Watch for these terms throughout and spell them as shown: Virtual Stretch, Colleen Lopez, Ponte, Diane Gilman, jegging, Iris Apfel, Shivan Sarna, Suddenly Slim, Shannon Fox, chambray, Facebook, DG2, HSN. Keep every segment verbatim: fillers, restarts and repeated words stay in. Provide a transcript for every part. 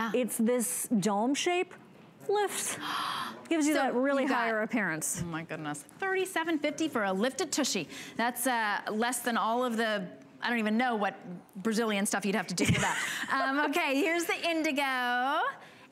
Yeah. It's this dome shape lift. Gives you so that really you got, higher appearance. Oh my goodness. thirty-seven fifty for a lifted tushy. That's uh, less than all of the, I don't even know what Brazilian stuff you'd have to do for that. um, okay, here's the indigo.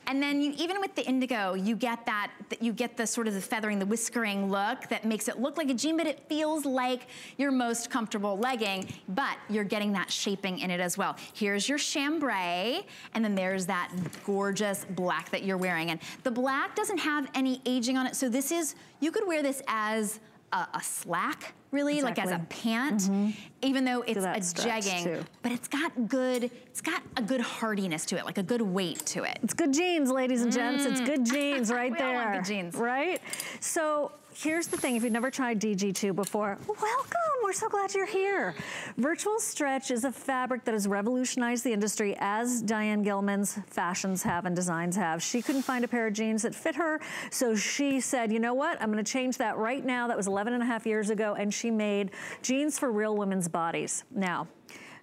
And then you, even with the indigo, you get that, you get the sort of the feathering, the whiskering look that makes it look like a jean, but it feels like your most comfortable legging, but you're getting that shaping in it as well. Here's your chambray, and then there's that gorgeous black that you're wearing. And the black doesn't have any aging on it, so this is, you could wear this as a, a slack, really, exactly. Like as a pant, mm-hmm. even though it's a jegging, too. But it's got good, it's got a good hardiness to it, like a good weight to it. It's good jeans, ladies and gents. Mm. It's good jeans right we there. We all want good jeans. Right? So here's the thing, if you've never tried D G two before, welcome, we're so glad you're here. Virtual Stretch is a fabric that has revolutionized the industry, as Diane Gilman's fashions have and designs have. She couldn't find a pair of jeans that fit her, so she said, you know what, I'm gonna change that right now. That was eleven and a half years ago, and she made jeans for real women's bodies. Now,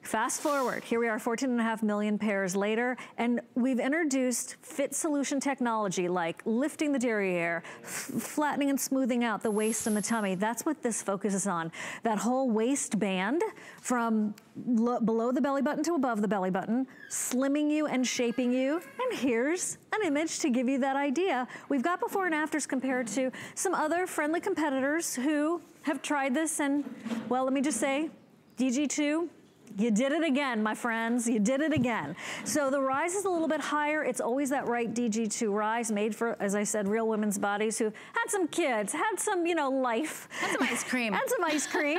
fast forward, here we are fourteen and a half million pairs later, and we've introduced fit solution technology like lifting the derriere, flattening and smoothing out the waist and the tummy. That's what this focuses on. That whole waistband from below the belly button to above the belly button, slimming you and shaping you. And here's an image to give you that idea. We've got before and afters compared to some other friendly competitors who have tried this, and well, let me just say, D G two, you did it again, my friends. You did it again. So the rise is a little bit higher. It's always that right D G two rise, made for, as I said, real women's bodies who had some kids, had some, you know, life. Had some ice cream. Had some ice cream.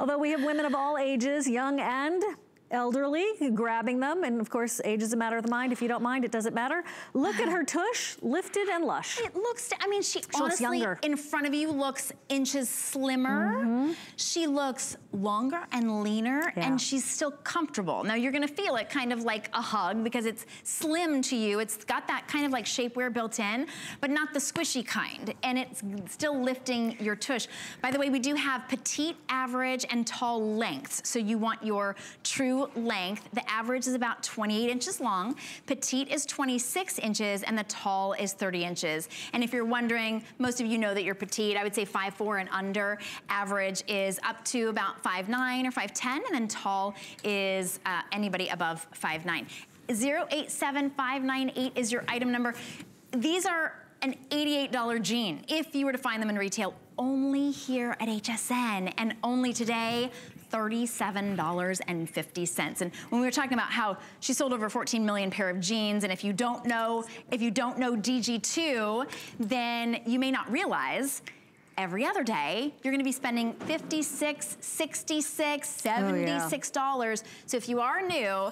Although we have women of all ages, young and elderly, grabbing them. And of course, age is a matter of the mind. If you don't mind, it doesn't matter. Look at her tush, lifted and lush. It looks, I mean, she, she honestly, looks younger. In front of you looks inches slimmer. Mm-hmm. She looks longer and leaner, yeah. And she's still comfortable. Now you're gonna feel it kind of like a hug because it's slim to you. It's got that kind of like shapewear built in, but not the squishy kind. And it's still lifting your tush. By the way, we do have petite, average, and tall lengths. So you want your true length. The average is about twenty-eight inches long, petite is twenty-six inches, and the tall is thirty inches. And if you're wondering, most of you know that you're petite. I would say five foot four and under. Average is up to about five nine or five ten, and then tall is uh, anybody above five nine. zero eight seven five nine eight is your item number. These are an eighty-eight dollar jean if you were to find them in retail, only here at H S N, and only today, thirty-seven fifty. And when we were talking about how she sold over fourteen million pair of jeans, and if you don't know, if you don't know D G two, then you may not realize every other day you're gonna be spending fifty-six, sixty-six, seventy-six dollars. Oh, yeah. So if you are new,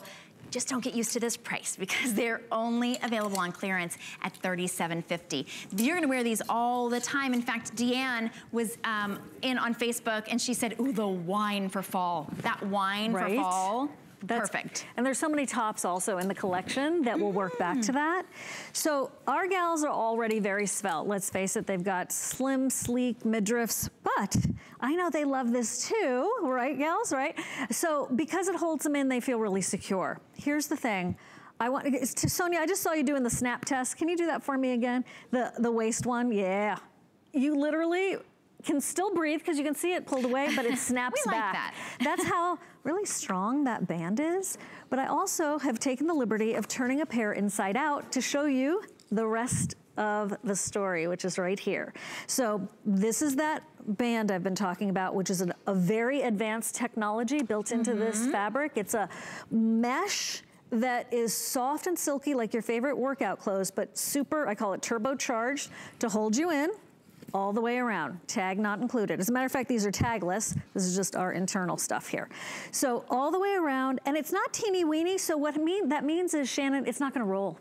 just don't get used to this price because they're only available on clearance at thirty-seven fifty. You're gonna wear these all the time. In fact, Deanne was um, in on Facebook and she said, ooh, the wine for fall. That wine right? for fall. That's perfect. And there's so many tops also in the collection that will work back to that. So our gals are already very svelte. Let's face it, they've got slim, sleek midriffs, but I know they love this too, right gals, right? So because it holds them in, they feel really secure. Here's the thing. I want, to, Sonia, I just saw you doing the snap test. Can you do that for me again? The, the waist one, yeah. You literally can still breathe because you can see it pulled away, but it snaps we back. Like that. That's how really strong that band is. But I also have taken the liberty of turning a pair inside out to show you the rest of the story, which is right here. So this is that band I've been talking about, which is an, a very advanced technology built into mm-hmm. this fabric. It's a mesh that is soft and silky like your favorite workout clothes, but super, I call it turbocharged, to hold you in all the way around, tag not included. As a matter of fact, these are tagless. This is just our internal stuff here. So all the way around, and it's not teeny weeny, so what I mean, that means is, Shannon, it's not gonna roll.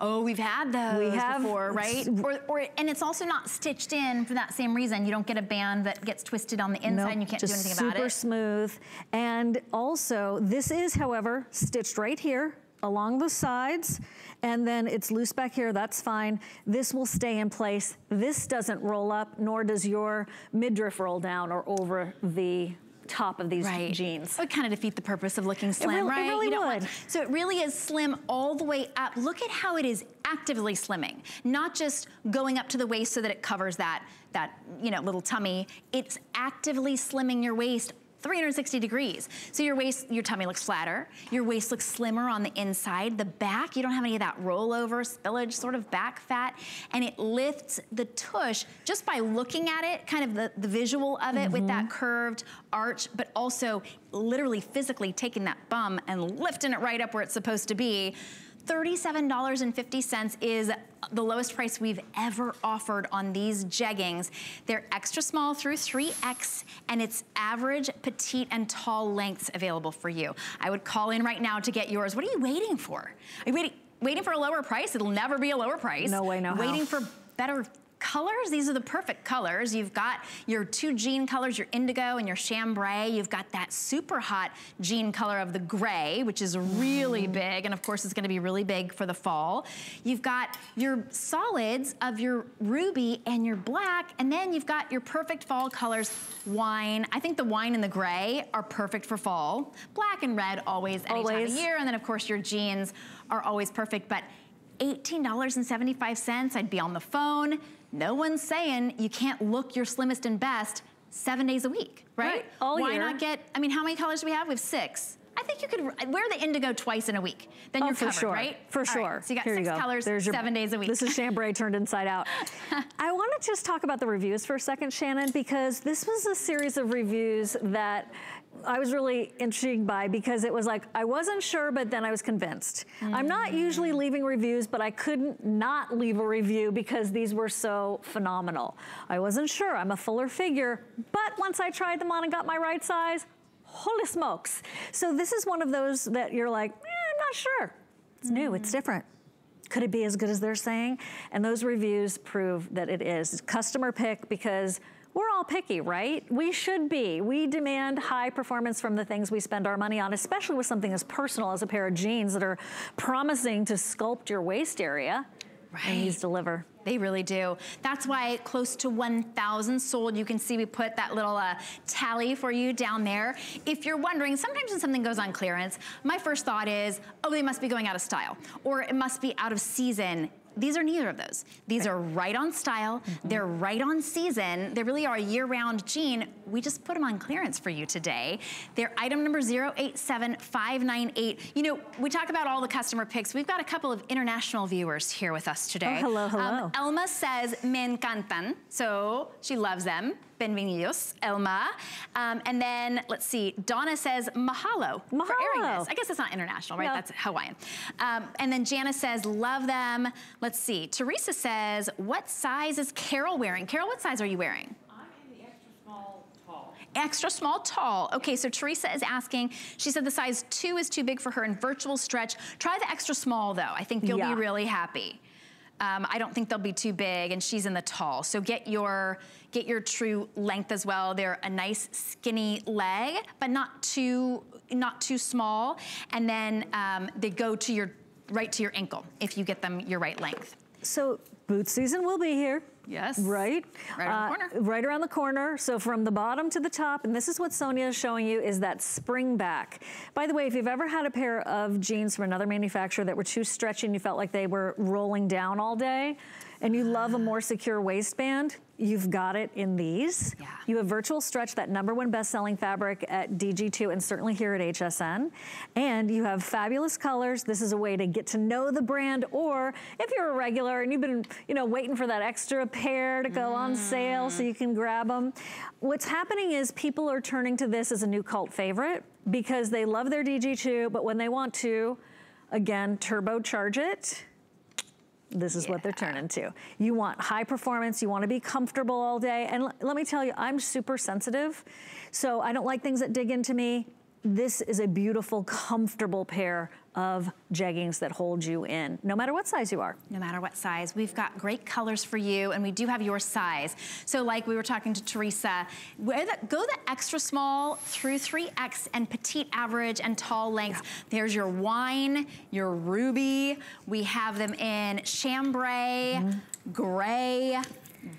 Oh, we've had those we have, before, right? Or, or, and it's also not stitched in for that same reason. You don't get a band that gets twisted on the inside nope, and you can't do anything about it. Just super smooth. And also, this is, however, stitched right here along the sides, and then it's loose back here, that's fine. This will stay in place. This doesn't roll up, nor does your midriff roll down or over the top of these right. jeans. It would kind of defeat the purpose of looking slim, it really, right? It really you would. Want, so it really is slim all the way up. Look at how it is actively slimming, not just going up to the waist so that it covers that, that you know, little tummy. It's actively slimming your waist three hundred sixty degrees. So your waist, your tummy looks flatter, your waist looks slimmer on the inside, the back, you don't have any of that rollover, spillage sort of back fat, and it lifts the tush just by looking at it, kind of the, the visual of it mm-hmm. with that curved arch, but also literally physically taking that bum and lifting it right up where it's supposed to be. thirty-seven fifty is the lowest price we've ever offered on these jeggings. They're extra small through three X, and it's average, petite, and tall lengths available for you. I would call in right now to get yours. What are you waiting for? Are you waiting, waiting for a lower price? It'll never be a lower price. No way, no how. Waiting for better colors? These are the perfect colors. You've got your two jean colors, your indigo and your chambray. You've got that super hot jean color of the gray, which is really big, and of course it's going to be really big for the fall. You've got your solids of your ruby and your black, and then you've got your perfect fall colors, wine. I think the wine and the gray are perfect for fall. Black and red always, any time of year, and then of course your jeans are always perfect, but eighteen seventy-five, I'd be on the phone. No one's saying you can't look your slimmest and best seven days a week, right? Right. All Why year. Not get, I mean, how many colors do we have? We have six. I think you could wear the indigo twice in a week. Then oh, you're covered, sure. right? For All sure. Right. So you got Here six you go. colors, There's seven your, days a week. This is chambray turned inside out. I want to just talk about the reviews for a second, Shannon, because this was a series of reviews that I was really intrigued by, because it was like, I wasn't sure, but then I was convinced. Mm. I'm not usually leaving reviews, but I couldn't not leave a review because these were so phenomenal. I wasn't sure, I'm a fuller figure, but once I tried them on and got my right size, holy smokes. So this is one of those that you're like, eh, I'm not sure. It's mm. new, it's different. Could it be as good as they're saying? And those reviews prove that it is. It's customer pick, because we're all picky, right? We should be. We demand high performance from the things we spend our money on, especially with something as personal as a pair of jeans that are promising to sculpt your waist area. Right. And these deliver. They really do. That's why close to one thousand sold. You can see we put that little uh, tally for you down there. If you're wondering, sometimes when something goes on clearance, my first thought is, oh, they must be going out of style, or it must be out of season. These are neither of those. These right. are right on style, mm-hmm. they're right on season, they really are a year-round jean. We just put them on clearance for you today. They're item number zero eight seven five nine eight. You know, we talk about all the customer picks. We've got a couple of international viewers here with us today. Oh, hello, hello. Um, Elma says, me encantan, so she loves them. Bienvenidos, Elma. Um, and then, let's see, Donna says, mahalo, mahalo. for airing this. I guess it's not international, right? No. That's Hawaiian. Um, and then Janice says, love them. Let's see, Teresa says, what size is Carol wearing? Carol, what size are you wearing? I'm in the extra small tall. Extra small tall. Okay, so Teresa is asking, she said the size two is too big for her in virtual stretch. Try the extra small though. I think you'll yeah. be really happy. Um, I don't think they'll be too big, and she's in the tall. So get your get your true length as well. They're a nice skinny leg, but not too not too small. And then um, they go to your right to your ankle if you get them your right length. So boot season will be here. Yes. Right? Right around uh, the corner. Right around the corner. So from the bottom to the top, and this is what Sonia is showing you, is that spring back. By the way, if you've ever had a pair of jeans from another manufacturer that were too stretchy and you felt like they were rolling down all day, and you love a more secure waistband, you've got it in these. Yeah. You have Virtual Stretch, that number one best-selling fabric at D G two and certainly here at H S N. And you have fabulous colors. This is a way to get to know the brand, or if you're a regular and you've been, you know, waiting for that extra pair to go mm. on sale so you can grab them. What's happening is people are turning to this as a new cult favorite because they love their D G two, but when they want to, again, turbocharge it. This is yeah. what they're turning to. You want high performance, you want to be comfortable all day, and let me tell you, I'm super sensitive, so I don't like things that dig into me. This is a beautiful, comfortable pair of jeggings that hold you in, no matter what size you are. No matter what size. We've got great colors for you, and we do have your size. So like we were talking to Teresa, wear the, go the extra small through three X and petite, average, and tall lengths. Yeah. There's your wine, your ruby. We have them in chambray, mm-hmm. gray,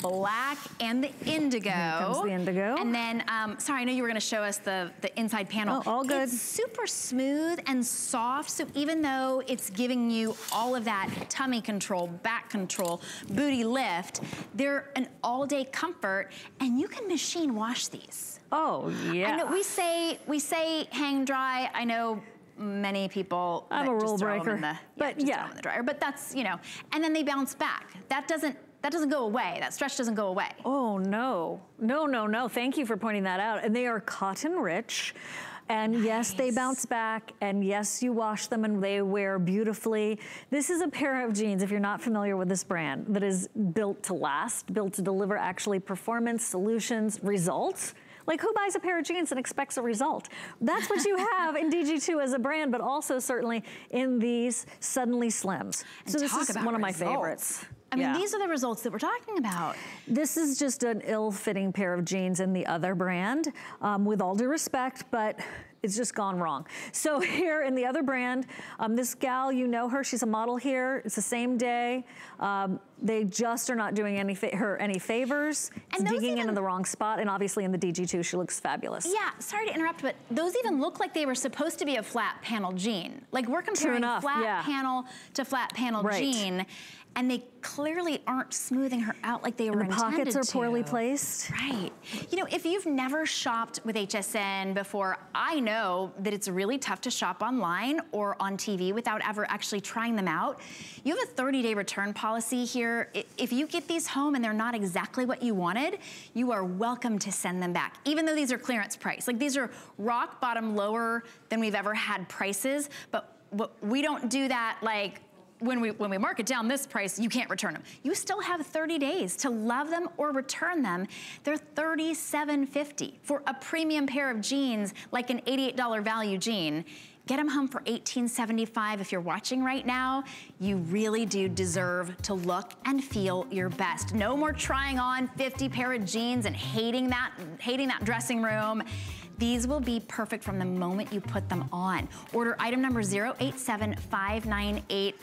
black and the indigo. Here comes the indigo. And then, um, sorry, I know you were gonna show us the, the inside panel. Oh, all good. It's super smooth and soft, so even though it's giving you all of that tummy control, back control, booty lift, they're an all-day comfort, and you can machine wash these. Oh, yeah. I know we say, we say hang dry, I know, many people I'm a rule breaker, in the, yeah, but yeah, throw them in the dryer. But that's, you know, and then they bounce back. That doesn't that doesn't go away. That stretch doesn't go away. Oh no, no, no, no! Thank you for pointing that out. And they are cotton rich, and nice. Yes, they bounce back. And yes, you wash them, and they wear beautifully. This is a pair of jeans. If you're not familiar with this brand, that is built to last, built to deliver actually performance, solutions, results. Like, who buys a pair of jeans and expects a result? That's what you have in D G two as a brand, but also certainly in these Suddenly Slims. And so this is one of my favorites. I mean, yeah. These are the results that we're talking about. This is just an ill-fitting pair of jeans in the other brand, um, with all due respect, but it's just gone wrong. So here in the other brand, um, this gal, you know her, she's a model here. It's the same day. Um, they just are not doing any fa her any favors. It's and digging even, in the wrong spot, and obviously in the D G two, she looks fabulous. Yeah, sorry to interrupt, but those even look like they were supposed to be a flat panel jean. Like, we're comparing enough, flat yeah. panel to flat panel right. jean. And they clearly aren't smoothing her out like they were intended to. And the pockets are poorly placed. Right. You know, if you've never shopped with H S N before, I know that it's really tough to shop online or on T V without ever actually trying them out. You have a thirty day return policy here. If you get these home and they're not exactly what you wanted, you are welcome to send them back, even though these are clearance price. Like, these are rock bottom lower than we've ever had prices, but we don't do that like, When we, when we mark it down this price, you can't return them. You still have thirty days to love them or return them. They're thirty-seven fifty for a premium pair of jeans, like an eighty-eight dollar value jean. Get them home for eighteen seventy-five. If you're watching right now, you really do deserve to look and feel your best. No more trying on fifty pair of jeans and hating that, hating that dressing room. These will be perfect from the moment you put them on. Order item number zero eight seven five nine eight.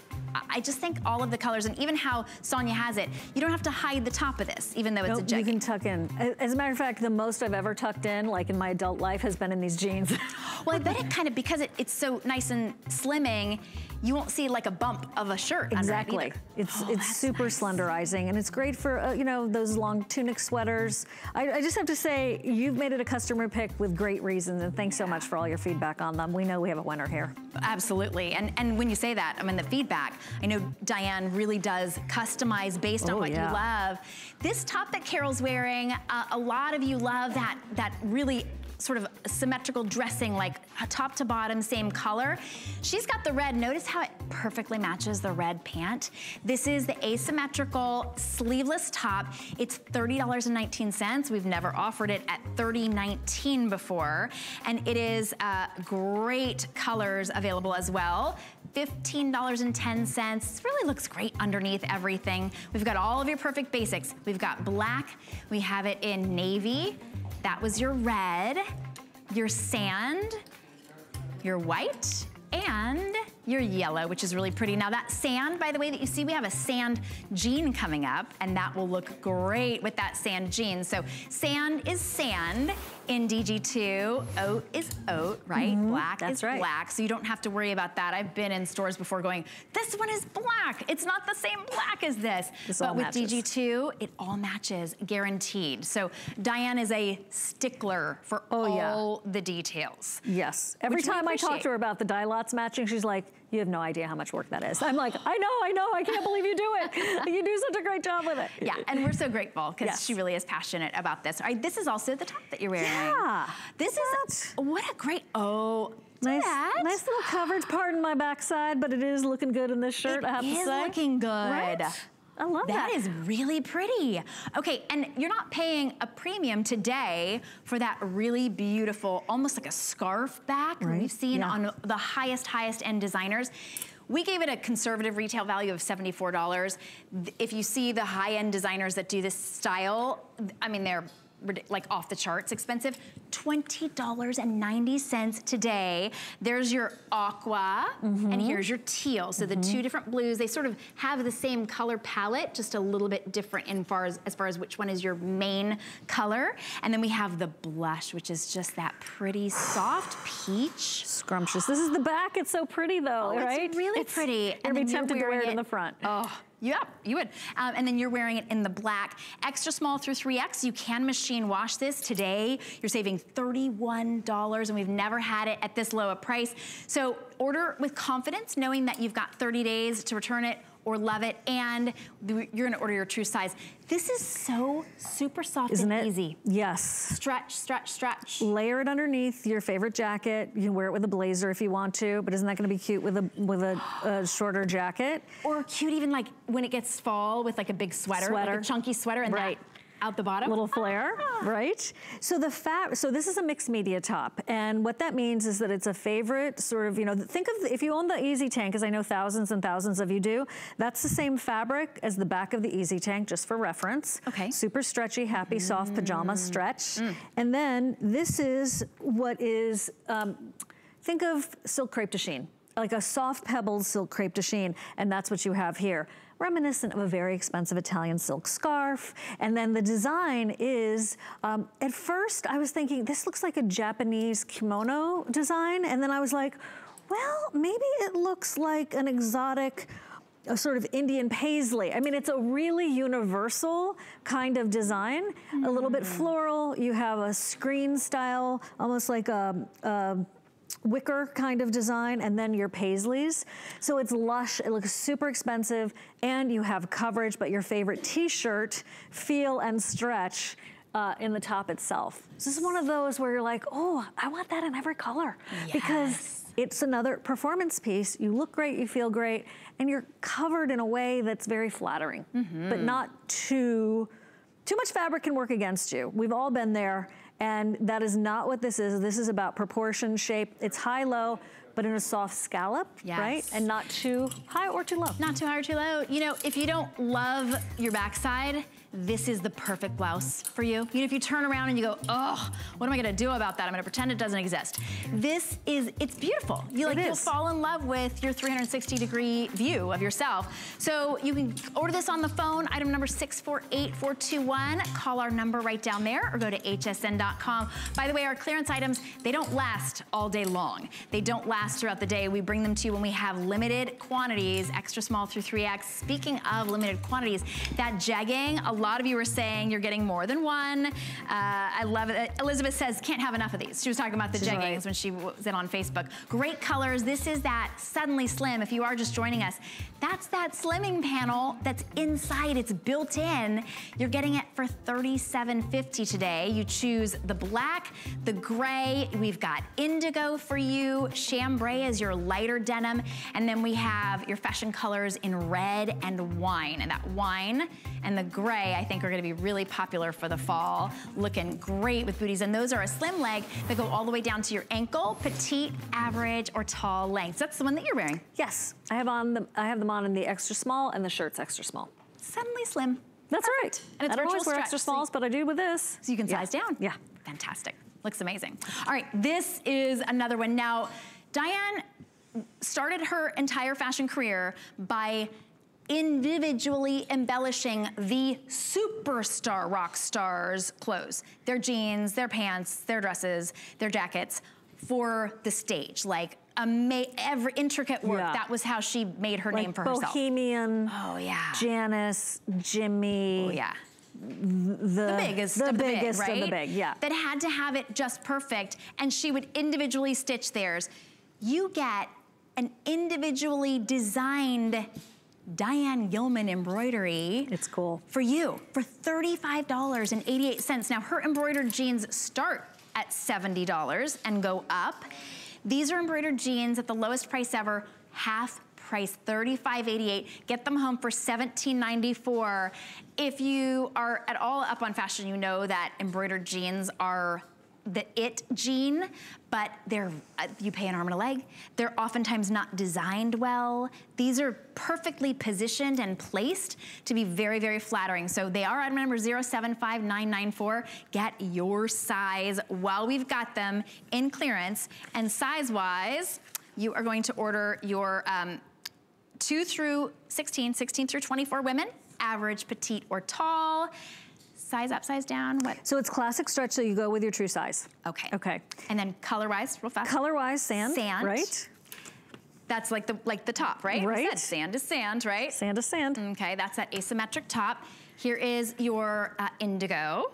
I just think all of the colors, and even how Sonia has it, you don't have to hide the top of this, even though nope, it's a jacket. You can tuck in. As a matter of fact, the most I've ever tucked in, like in my adult life, has been in these jeans. Well, I bet it kind of, because it, it's so nice and slimming, you won't see like a bump of a shirt. Exactly. Under it it's oh, it's super nice. Slenderizing, and it's great for, uh, you know, those long tunic sweaters. I, I just have to say, you've made it a customer pick with great reasons, and thanks so much for all your feedback on them. We know we have a winner here. Absolutely, and, and when you say that, I mean, the feedback, I know Diane really does customize based on oh, what yeah. you love. This top that Carol's wearing, uh, a lot of you love that, that really sort of symmetrical dressing, like top to bottom, same color. She's got the red. Notice how it perfectly matches the red pant. This is the asymmetrical sleeveless top. It's thirty dollars and nineteen cents. We've never offered it at thirty nineteen before. And it is uh, great colors available as well. fifteen dollars and ten cents. This really looks great underneath everything. We've got all of your perfect basics. We've got black. We have it in navy. That was your red, your sand, your white, and your yellow, which is really pretty. Now that sand, by the way, that you see, we have a sand jean coming up, and that will look great with that sand jean. So sand is sand in D G two, oat is oat, right? Mm-hmm. Black That's is right. black, so you don't have to worry about that. I've been in stores before going, this one is black. It's not the same black as this. this but with matches. D G two, it all matches, guaranteed. So Diane is a stickler for oh, all yeah. the details. Yes, every time I talk to her about the dye lots matching, she's like, you have no idea how much work that is. I'm like, I know, I know, I can't believe you do it. You do such a great job with it. Yeah, and we're so grateful because yes. she really is passionate about this. All right, this is also the top that you're wearing. Yeah. This what? is, a, what a great, oh. Nice, nice little coverage, pardon my backside, but it is looking good in this shirt, it I have to say. It is looking good. Right? I love that. That is really pretty. Okay, and you're not paying a premium today for that really beautiful, almost like a scarf back right? we've seen yeah. on the highest, highest end designers. We gave it a conservative retail value of seventy-four dollars. If you see the high end designers that do this style, I mean, they're like off the charts expensive, twenty dollars and ninety cents today. There's your aqua, mm-hmm. and here's your teal. So mm-hmm. the two different blues, they sort of have the same color palette, just a little bit different in far as, as far as which one is your main color. And then we have the blush, which is just that pretty soft peach. Scrumptious. This is the back. It's so pretty though, oh, right? It's really it's, pretty. You're and be tempted to wear it in the front. Oh. Yeah, you would. Um, and then you're wearing it in the black. Extra small through three X, you can machine wash this. Today, you're saving thirty-one dollars, and we've never had it at this low a price. So order with confidence, knowing that you've got thirty days to return it or love it, and you're gonna order your true size. This is so super soft Isn't and it? easy. Yes. Stretch, stretch, stretch. Layer it underneath your favorite jacket. You can wear it with a blazer if you want to, but isn't that gonna be cute with a with a, a shorter jacket? Or cute even like when it gets fall with like a big sweater, sweater. like a chunky sweater, and right. that out the bottom. Little flare, ah. right? So the fat, so this is a mixed media top. And what that means is that it's a favorite sort of, you know, think of, if you own the Easy Tank, as I know thousands and thousands of you do, that's the same fabric as the back of the Easy Tank, just for reference. Okay. Super stretchy, happy, mm. soft pajama stretch. Mm. And then this is what is, um, think of silk crepe de chine, like a soft pebbled silk crepe de chine. And that's what you have here. Reminiscent of a very expensive Italian silk scarf. And then the design is, um, at first I was thinking, this looks like a Japanese kimono design. And then I was like, well, maybe it looks like an exotic, a sort of Indian paisley. I mean, it's a really universal kind of design, mm-hmm. a little bit floral. You have a screen style, almost like a, a wicker kind of design, and then your paisleys. So it's lush, it looks super expensive, and you have coverage, but your favorite t-shirt, feel and stretch uh, in the top itself. So this is one of those where you're like, oh, I want that in every color. Yes. Because it's another performance piece. You look great, you feel great, and you're covered in a way that's very flattering, mm-hmm. but not too, too much fabric can work against you. We've all been there. And that is not what this is. This is about proportion, shape. It's high-low, but in a soft scallop, yes. right? And not too high or too low. Not too high or too low. You know, if you don't love your backside, this is the perfect blouse for you. You know, if you turn around and you go, oh, what am I gonna do about that? I'm gonna pretend it doesn't exist. This is, it's beautiful. You like, you'll fall in love with your three sixty degree view of yourself. So you can order this on the phone, item number six four eight four two one. Call our number right down there or go to H S N dot com. By the way, our clearance items, they don't last all day long. They don't last throughout the day. We bring them to you when we have limited quantities, extra small through three X. Speaking of limited quantities, that jegging, a A lot of you are saying you're getting more than one. Uh, I love it. Elizabeth says, can't have enough of these. She was talking about the jeggings right. when she was in on Facebook. Great colors. This is that Suddenly Slim. If you are just joining us, that's that slimming panel that's inside. It's built in. You're getting it for thirty-seven fifty today. You choose the black, the gray. We've got indigo for you. Chambray is your lighter denim. And then we have your fashion colors in red and wine. And that wine and the gray, I think, are gonna be really popular for the fall. Looking great with booties. And those are a slim leg that go all the way down to your ankle, petite, average, or tall lengths. That's the one that you're wearing. Yes, I have on the, I have them on in the extra small, and the shirt's extra small. Suddenly Slim. That's right. And it's I don't always wear extra smalls, but I do with this. So you can size yeah. down. Yeah. Fantastic. Looks amazing. All right, this is another one. Now, Diane started her entire fashion career by individually embellishing the superstar rock stars' clothes, their jeans, their pants, their dresses, their jackets for the stage, like every intricate work. Yeah. That was how she made her like name for herself. Bohemian, oh yeah, Janice, Jimmy, oh yeah, the, the biggest, the of, the biggest big, right? of the big, yeah. That had to have it just perfect, and she would individually stitch theirs. You get an individually designed Diane Gilman embroidery. It's cool. For you, for thirty-five dollars and eighty-eight cents. Now her embroidered jeans start at seventy dollars and go up. These are embroidered jeans at the lowest price ever, half price, thirty-five eighty-eight. Get them home for seventeen ninety-four. If you are at all up on fashion, you know that embroidered jeans are the it gene, but they're, you pay an arm and a leg. They're oftentimes not designed well. These are perfectly positioned and placed to be very, very flattering. So they are item number zero seven five nine nine four. Get your size while we've got them in clearance. And size-wise, you are going to order your um, two through sixteen, sixteen through twenty-four women, average, petite, or tall. Size up, size down, what? So it's classic stretch, so you go with your true size. Okay. Okay. And then color-wise, real fast. Color-wise, sand. Sand. Right. That's like the like the top, right? Right. Said, sand is sand, right? Sand is sand. Okay, that's that asymmetric top. Here is your uh, indigo.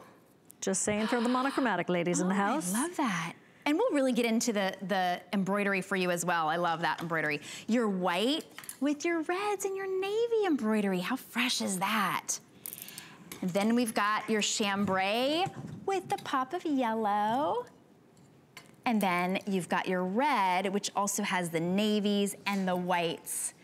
Just saying for the monochromatic ladies oh, in the house. I love that. And we'll really get into the, the embroidery for you as well. I love that embroidery. Your white with your reds and your navy embroidery. How fresh is that? And then we've got your chambray with the pop of yellow. And then you've got your red, which also has the navies and the whites.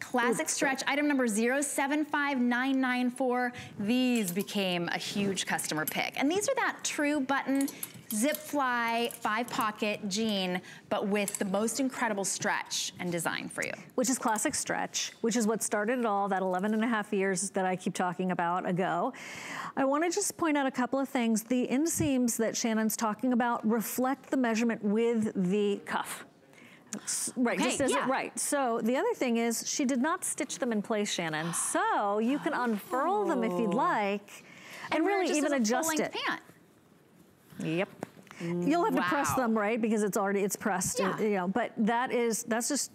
Classic Ooh, stretch, so item number zero seven five nine nine four. These became a huge customer pick. And these are that true button, zip fly, five pocket jean, but with the most incredible stretch and design for you. Which is classic stretch, which is what started it all, that eleven and a half years that I keep talking about ago. I wanna just point out a couple of things. The inseams that Shannon's talking about reflect the measurement with the cuff. Right, okay, just as yeah. it, right. So the other thing is she did not stitch them in place, Shannon. So you can oh. unfurl them if you'd like and, and really even adjust it. Pant. Yep. You'll have wow. to press them, right? Because it's already, it's pressed, yeah. you know, but that is, that's just,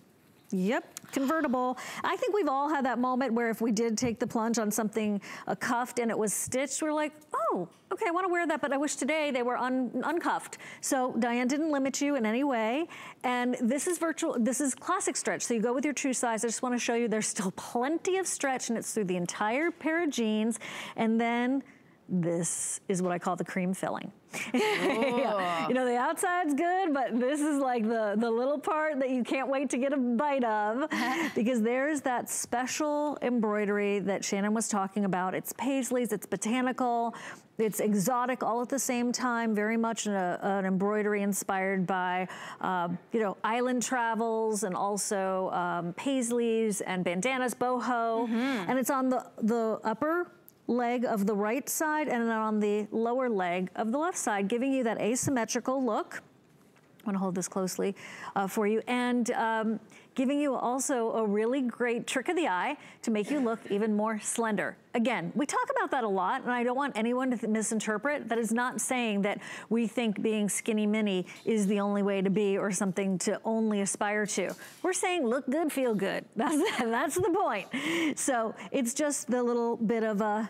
yep, convertible. I think we've all had that moment where if we did take the plunge on something uh, cuffed and it was stitched, we're like, oh, okay, I wanna wear that, but I wish today they were un uncuffed. So Diane didn't limit you in any way. And this is virtual, this is classic stretch. So you go with your true size. I just wanna show you there's still plenty of stretch and it's through the entire pair of jeans. And then this is what I call the cream filling. yeah. You know, the outside's good, but this is like the, the little part that you can't wait to get a bite of because there's that special embroidery that Shannon was talking about. It's paisleys, it's botanical, it's exotic all at the same time, very much in a, an embroidery inspired by, uh, you know, island travels and also um, paisleys and bandanas, boho. Mm-hmm. And it's on the, the upper leg of the right side and then on the lower leg of the left side, giving you that asymmetrical look. I want to hold this closely uh, for you. And um, giving you also a really great trick of the eye to make you look even more slender. Again, we talk about that a lot, and I don't want anyone to misinterpret. That is not saying that we think being skinny mini is the only way to be or something to only aspire to. We're saying look good, feel good. That's, that's the point. So it's just the little bit of a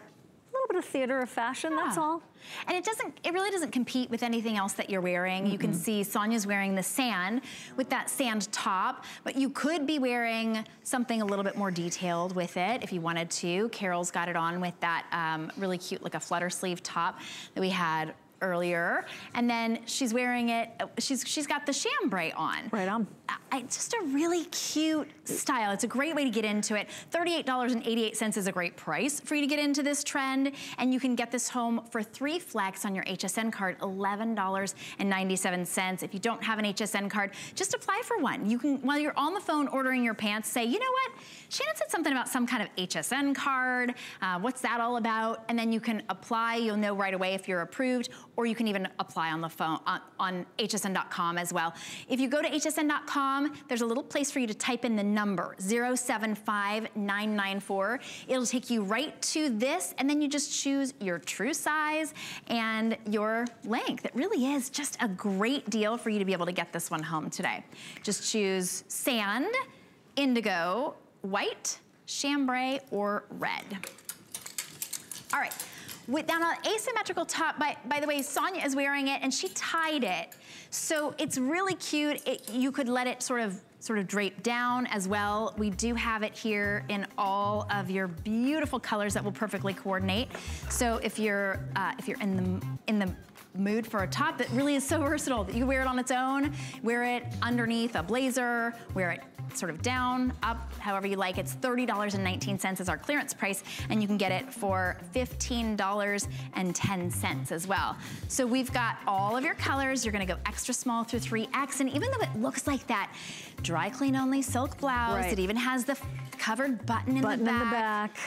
little bit of theater of fashion, yeah. that's all. And it doesn't, it really doesn't compete with anything else that you're wearing. Mm-hmm. You can see Sonya's wearing the sand with that sand top, but you could be wearing something a little bit more detailed with it if you wanted to. Carol's got it on with that um, really cute, like a flutter sleeve top that we had earlier. And then she's wearing it, she's she's got the chambray on. Right on. It's just a really cute style. It's a great way to get into it. thirty-eight dollars and eighty-eight cents is a great price for you to get into this trend. And you can get this home for three flex on your H S N card, eleven ninety-seven. If you don't have an H S N card, just apply for one. You can, while you're on the phone ordering your pants, say, you know what? Shannon said something about some kind of H S N card. Uh, what's that all about? And then you can apply. You'll know right away if you're approved, or you can even apply on the phone, on, on H S N dot com as well. If you go to H S N dot com, there's a little place for you to type in the number, zero seven five nine nine four. It'll take you right to this, and then you just choose your true size and your length. It really is just a great deal for you to be able to get this one home today. Just choose sand, indigo, white, chambray, or red. All right. With down an asymmetrical top, by, by the way, Sonya is wearing it and she tied it. So it's really cute. It, you could let it sort of sort of drape down as well. We do have it here in all of your beautiful colors that will perfectly coordinate. So if you're uh, if you're in the in the mood for a top that really is so versatile that you wear it on its own, wear it underneath a blazer, wear it sort of down, up, however you like. It's thirty dollars and nineteen cents is our clearance price, and you can get it for fifteen dollars and ten cents as well. So we've got all of your colors. You're gonna go extra small through three X, and even though it looks like that dry clean only silk blouse, right. It even has the covered button in, button the, back. in the back.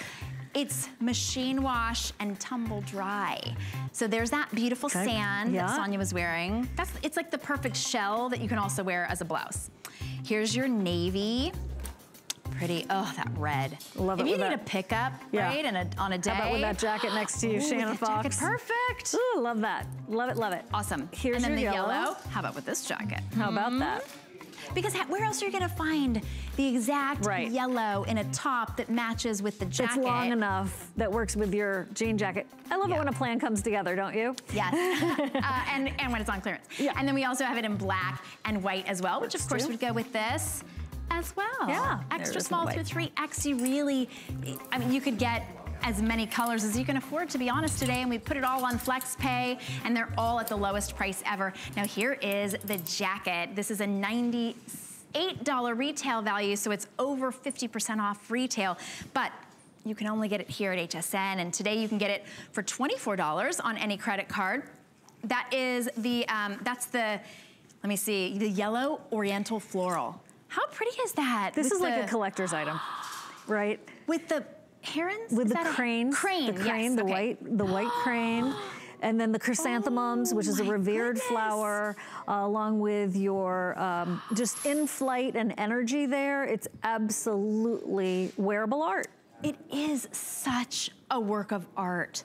It's machine wash and tumble dry. So there's that beautiful okay. sand yeah. that Sonia was wearing. That's, it's like the perfect shell that you can also wear as a blouse. Here's your navy. Pretty, oh, that red. Love it. If you need a pickup, yeah. right, and a, on a day. How about with that jacket next to you, Shannon Fox? Perfect. Ooh, love that. Love it, love it. Awesome. Here's your yellow. And then the yellow. How about with this jacket? How mm-hmm. about that? Because where else are you gonna find the exact right. yellow in a top that matches with the jacket? It's long enough that works with your jean jacket. I love yeah. it when a plan comes together, don't you? Yes, uh, and, and when it's on clearance. Yeah. And then we also have it in black and white as well, works which of course too. would go with this as well. Yeah, extra small through three X, you really, I mean, you could get as many colors as you can afford, to be honest, today, and we put it all on Flex Pay, and they're all at the lowest price ever. Now here is the jacket. This is a ninety-eight dollar retail value, so it's over fifty percent off retail, but you can only get it here at H S N, and today you can get it for twenty-four dollars on any credit card. That is the, um, that's the, let me see, the yellow oriental floral. How pretty is that? This is like a collector's item, right? With the herons? With the crane. Crane, the crane, yes, the okay. white, the white crane. And then the chrysanthemums, oh, which is a revered goodness. flower, uh, along with your um, just in flight and energy there. It's absolutely wearable art. It is such a work of art.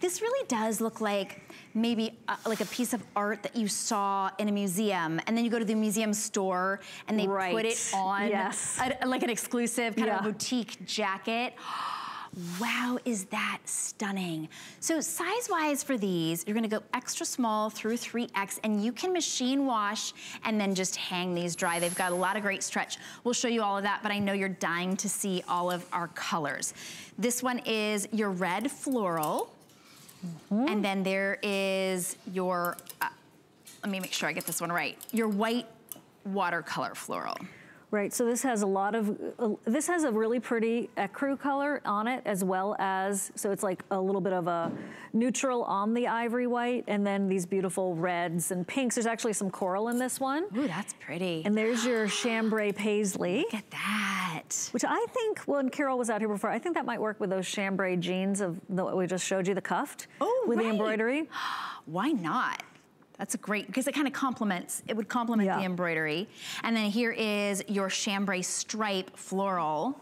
This really does look like maybe uh, like a piece of art that you saw in a museum, and then you go to the museum store and they right. put it on yes. a, like an exclusive kind yeah. of boutique jacket. Wow, is that stunning. So size-wise for these, you're gonna go extra small through three X, and you can machine wash and then just hang these dry. They've got a lot of great stretch. We'll show you all of that, but I know you're dying to see all of our colors. This one is your red floral. Mm-hmm. And then there is your, uh, let me make sure I get this one right, your white watercolor floral. Right, so this has a lot of, uh, this has a really pretty ecru color on it, as well as, so it's like a little bit of a neutral on the ivory white, and then these beautiful reds and pinks. There's actually some coral in this one. Ooh, that's pretty. And there's your chambray paisley. Look at that. Which I think, when Carol was out here before, I think that might work with those chambray jeans of the, what we just showed you, the cuffed. Oh, with right. the embroidery. Why not? That's a great, because it kind of complements, it would complement yeah. the embroidery. And then here is your chambray stripe floral.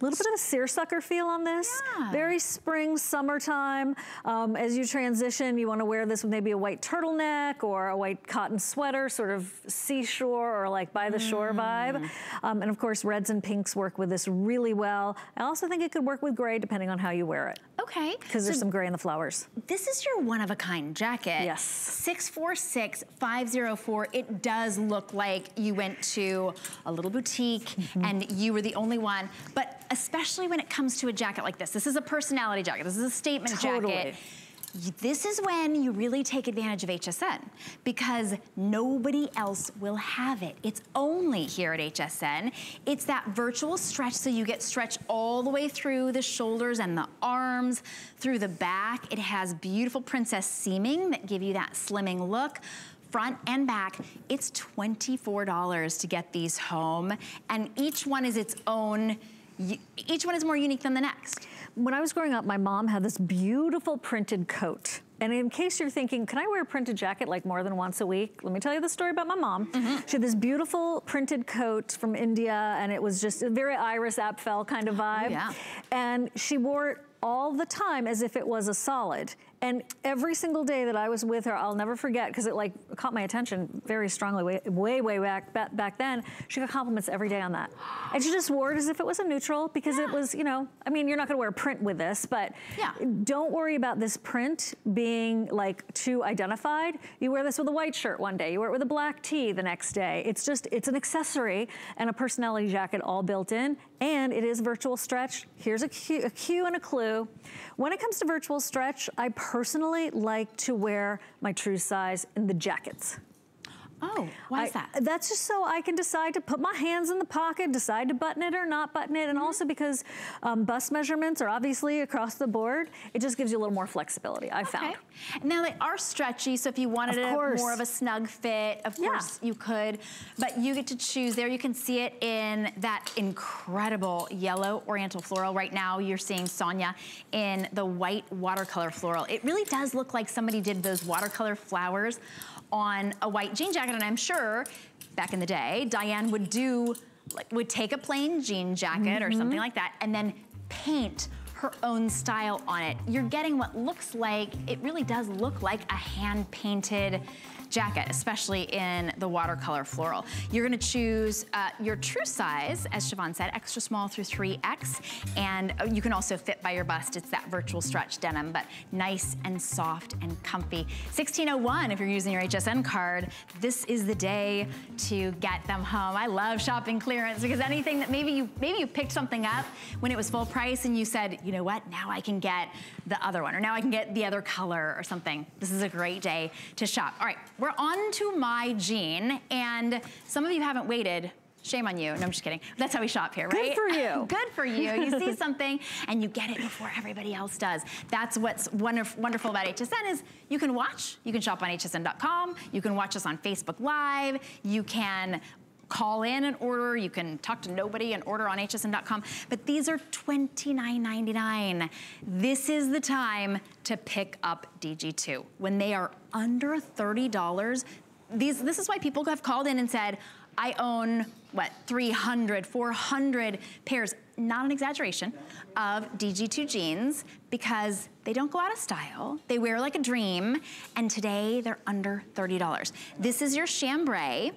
A little bit of a seersucker feel on this. Yeah. Very spring, summertime. Um, as you transition, you want to wear this with maybe a white turtleneck or a white cotton sweater, sort of seashore or like by the shore mm. vibe. Um, and of course, reds and pinks work with this really well. I also think it could work with gray depending on how you wear it. Okay. Because so there's some gray in the flowers. This is your one-of-a-kind jacket. Yes. six four six, five oh four. It does look like you went to a little boutique mm-hmm. and you were the only one, but especially when it comes to a jacket like this. This is a personality jacket. This is a statement totally. jacket. This is when you really take advantage of H S N, because nobody else will have it. It's only here at H S N. It's that virtual stretch, so you get stretch all the way through the shoulders and the arms, through the back. It has beautiful princess seaming that give you that slimming look. Front and back, it's twenty-four dollars to get these home, and each one is its own. Each one is more unique than the next. When I was growing up, my mom had this beautiful printed coat. And in case you're thinking, can I wear a printed jacket like more than once a week? Let me tell you the story about my mom. Mm-hmm. She had this beautiful printed coat from India, and it was just a very Iris Apfel kind of vibe. Oh, yeah. And she wore it all the time as if it was a solid. And every single day that I was with her, I'll never forget, because it like caught my attention very strongly way, way, way back, back back then. She got compliments every day on that. And she just wore it as if it was a neutral, because yeah. it was, you know, I mean, you're not gonna wear a print with this, but yeah. don't worry about this print being like too identified. You wear this with a white shirt one day, you wear it with a black tee the next day. It's just, it's an accessory and a personality jacket all built in, and it is virtual stretch. Here's a cue, a cue and a clue. When it comes to virtual stretch, I personally personally like to wear my true size in the jackets. Oh, why is that? I, that's just so I can decide to put my hands in the pocket, decide to button it or not button it, and mm-hmm. also because um, bust measurements are obviously across the board, it just gives you a little more flexibility, I okay. found. Now they are stretchy, so if you wanted a, more of a snug fit, of yeah. course you could, but you get to choose there. You can see it in that incredible yellow oriental floral. Right now you're seeing Sonia in the white watercolor floral. It really does look like somebody did those watercolor flowers on a white jean jacket, and I'm sure back in the day, Diane would do, like, would take a plain jean jacket mm-hmm. or something like that, and then paint her own style on it. You're getting what looks like, it really does look like a hand-painted jacket, especially in the watercolor floral. You're gonna choose uh, your true size, as Shivan said, extra small through three X, and you can also fit by your bust. It's that virtual stretch denim, but nice and soft and comfy. sixteen oh one, if you're using your H S N card, this is the day to get them home. I love shopping clearance, because anything that maybe you, maybe you picked something up when it was full price and you said, you know what, now I can get the other one, or now I can get the other color or something. This is a great day to shop. All right. We're on to my jean, and some of you haven't waited. Shame on you. No, I'm just kidding. That's how we shop here, right? Good for you. Good for you. You see something and you get it before everybody else does. That's what's wonderful about H S N is you can watch. You can shop on H S N dot com. You can watch us on Facebook Live. You can call in and order. You can talk to nobody and order on H S N dot com. But these are twenty-nine ninety-nine. This is the time to pick up D G two. When they are under thirty dollars, these, this is why people have called in and said, I own, what, three hundred, four hundred pairs, not an exaggeration, of D G two jeans, because they don't go out of style. They wear like a dream. And today they're under thirty dollars. This is your chambray.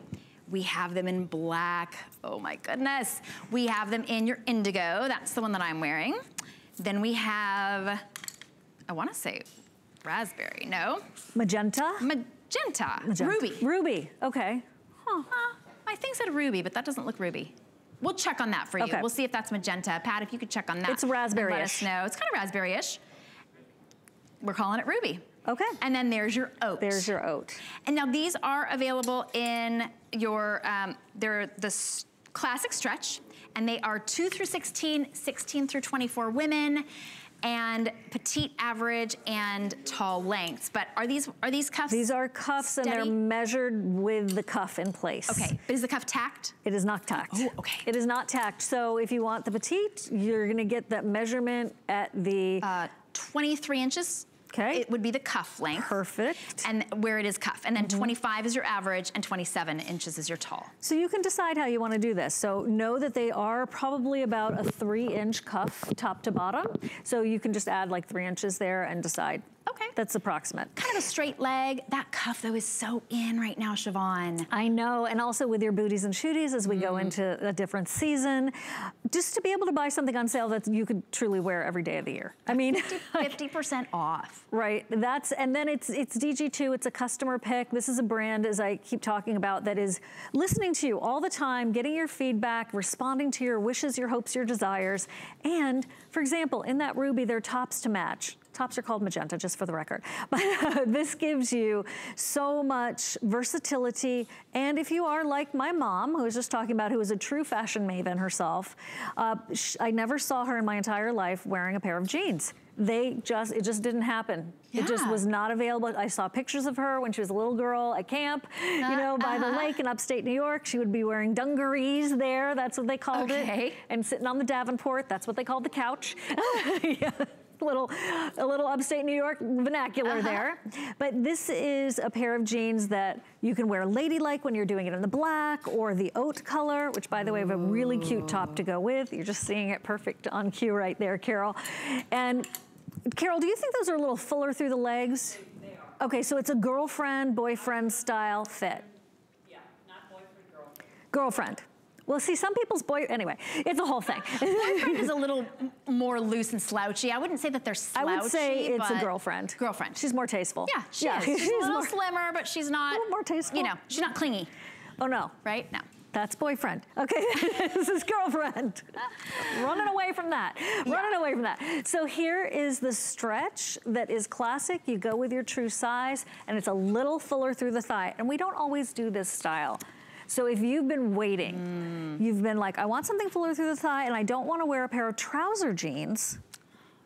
We have them in black, oh my goodness. We have them in your indigo, that's the one that I'm wearing. Then we have, I wanna say raspberry, no? Magenta? Magenta, Magenta. Ruby. Ruby, okay. Huh. Uh, my thing said ruby, but that doesn't look ruby. We'll check on that for you. Okay. We'll see if that's magenta. Pat, if you could check on that. It's raspberry-ish. Let us know, it's kind of raspberry-ish. We're calling it ruby. Okay. And then there's your oat. There's your oat. And now these are available in your, um, they're the classic stretch, and they are two through sixteen, sixteen through twenty-four women, and petite, average, and tall lengths. But are these, are these cuffs? These are cuffs steady? And they're measured with the cuff in place. Okay, but is the cuff tacked? It is not tacked. Oh, okay. It is not tacked. So if you want the petite, you're gonna get that measurement at the uh, twenty-three inches. Okay. It would be the cuff length. Perfect. And where it is cuff. And then mm-hmm. twenty-five is your average, and twenty-seven inches is your tall. So you can decide how you want to do this. So know that they are probably about a three inch cuff top to bottom. So you can just add like three inches there and decide. Okay. That's approximate. Kind of a straight leg. That cuff though is so in right now, Shivan. I know, and also with your booties and shooties as we mm. go into a different season, just to be able to buy something on sale that you could truly wear every day of the year. I mean, fifty percent off. Right, that's, and then it's it's D G two, it's a customer pick. This is a brand, as I keep talking about, that is listening to you all the time, getting your feedback, responding to your wishes, your hopes, your desires. And for example, in that ruby, they're tops to match. Tops are called magenta, just for the record. But uh, this gives you so much versatility. And if you are like my mom, who was just talking about, who is a true fashion maven herself, uh, sh I never saw her in my entire life wearing a pair of jeans. They just, it just didn't happen. Yeah. It just was not available. I saw pictures of her when she was a little girl at camp, uh, you know, by uh -huh. the lake in upstate New York. She would be wearing dungarees there, that's what they called okay. it. And sitting on the Davenport, that's what they called the couch. yeah. Little, a little upstate New York vernacular uh-huh. there. But this is a pair of jeans that you can wear ladylike when you're doing it in the black or the oat color, which by the way, have a really cute top to go with. You're just seeing it perfect on cue right there, Carol. And Carol, do you think those are a little fuller through the legs? They are. Okay, so it's a girlfriend, boyfriend style fit. Yeah, not boyfriend, girlfriend. Girlfriend. Well, see, some people's boy, anyway, it's a whole thing. Boyfriend is a little more loose and slouchy. I wouldn't say that they're slouchy, I would say it's a girlfriend. Girlfriend. She's more tasteful. Yeah, she yeah. is. She's, she's a little more, slimmer, but she's not, a little more tasteful. You know, she's not clingy. Oh, no. Right? No. That's boyfriend. Okay, this is girlfriend. Running away from that. Yeah. Running away from that. So here is the stretch that is classic. You go with your true size, and it's a little fuller through the thigh. And we don't always do this style. So if you've been waiting, mm. you've been like, I want something fuller through the thigh, and I don't want to wear a pair of trouser jeans.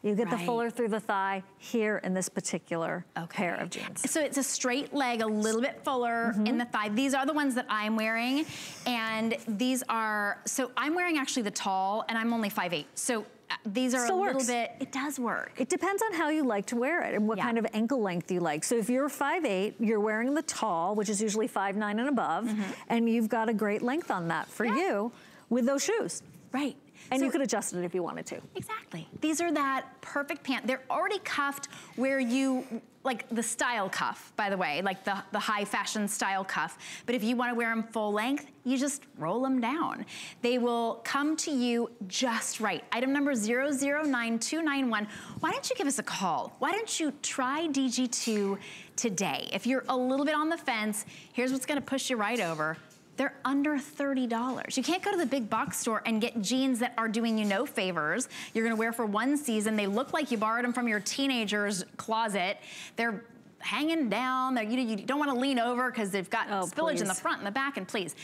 You get right. the fuller through the thigh here in this particular okay. pair of jeans. So it's a straight leg, a little bit fuller mm-hmm. in the thigh. These are the ones that I'm wearing. And these are, so I'm wearing actually the tall, and I'm only five eight. So these are Still a works. little bit, it does work. It depends on how you like to wear it and what yeah. kind of ankle length you like. So if you're five eight, you're wearing the tall, which is usually five nine and above, mm-hmm. and you've got a great length on that for yeah. you with those shoes. Right. And so, you could adjust it if you wanted to. Exactly. These are that perfect pant. They're already cuffed where you, like the style cuff, by the way, like the, the high fashion style cuff. But if you want to wear them full length, you just roll them down. They will come to you just right. Item number zero zero nine two nine one. Why don't you give us a call? Why don't you try D G two today? If you're a little bit on the fence, here's what's going to push you right over. They're under thirty dollars. You can't go to the big box store and get jeans that are doing you no favors. You're gonna wear for one season. They look like you borrowed them from your teenager's closet. They're hanging down. They're, you, you don't wanna lean over because they've got oh, spillage please. in the front and the back, and please.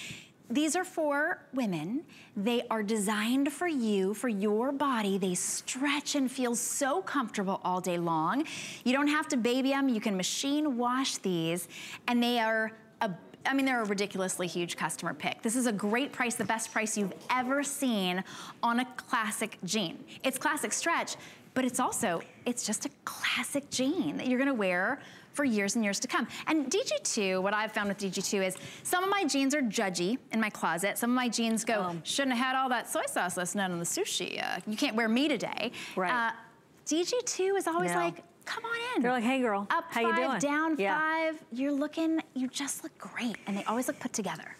These are for women. They are designed for you, for your body. They stretch and feel so comfortable all day long. You don't have to baby them. You can machine wash these, and they are a I mean, they're a ridiculously huge customer pick. This is a great price, the best price you've ever seen on a classic jean. It's classic stretch, but it's also, it's just a classic jean that you're gonna wear for years and years to come. And D G two, what I've found with D G two is, some of my jeans are judgy in my closet. Some of my jeans go, um, shouldn't have had all that soy sauce last night on the sushi. Uh, you can't wear me today. Right. Uh, D G two is always no. like, come on in. They're like, hey girl, up how five, you doing? Down yeah. five, you're looking, you just look great. And they always look put together.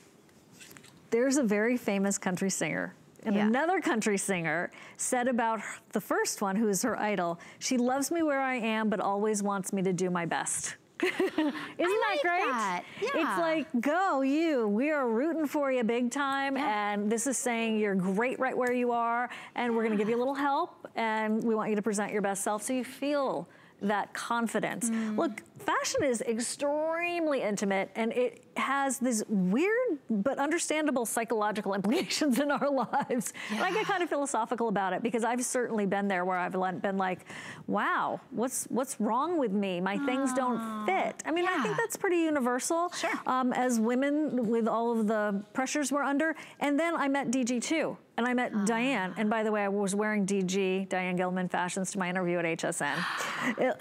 There's a very famous country singer. And yeah. another country singer said about her, the first one, who is her idol, she loves me where I am, but always wants me to do my best. Isn't I that like great? That. Yeah. It's like, go you, we are rooting for you big time. Yeah. And this is saying you're great right where you are. And yeah. we're gonna give you a little help. And we want you to present your best self so you feel that confidence. Mm. Look, fashion is extremely intimate, and it has these weird but understandable psychological implications in our lives. Yeah. And I get kind of philosophical about it, because I've certainly been there where I've been like, wow, what's what's wrong with me? My uh, things don't fit. I mean, yeah. I think that's pretty universal sure. um, as women with all of the pressures we're under. And then I met D G two. And I met uh. Diane, and by the way, I was wearing D G, Diane Gilman Fashions, to my interview at H S N,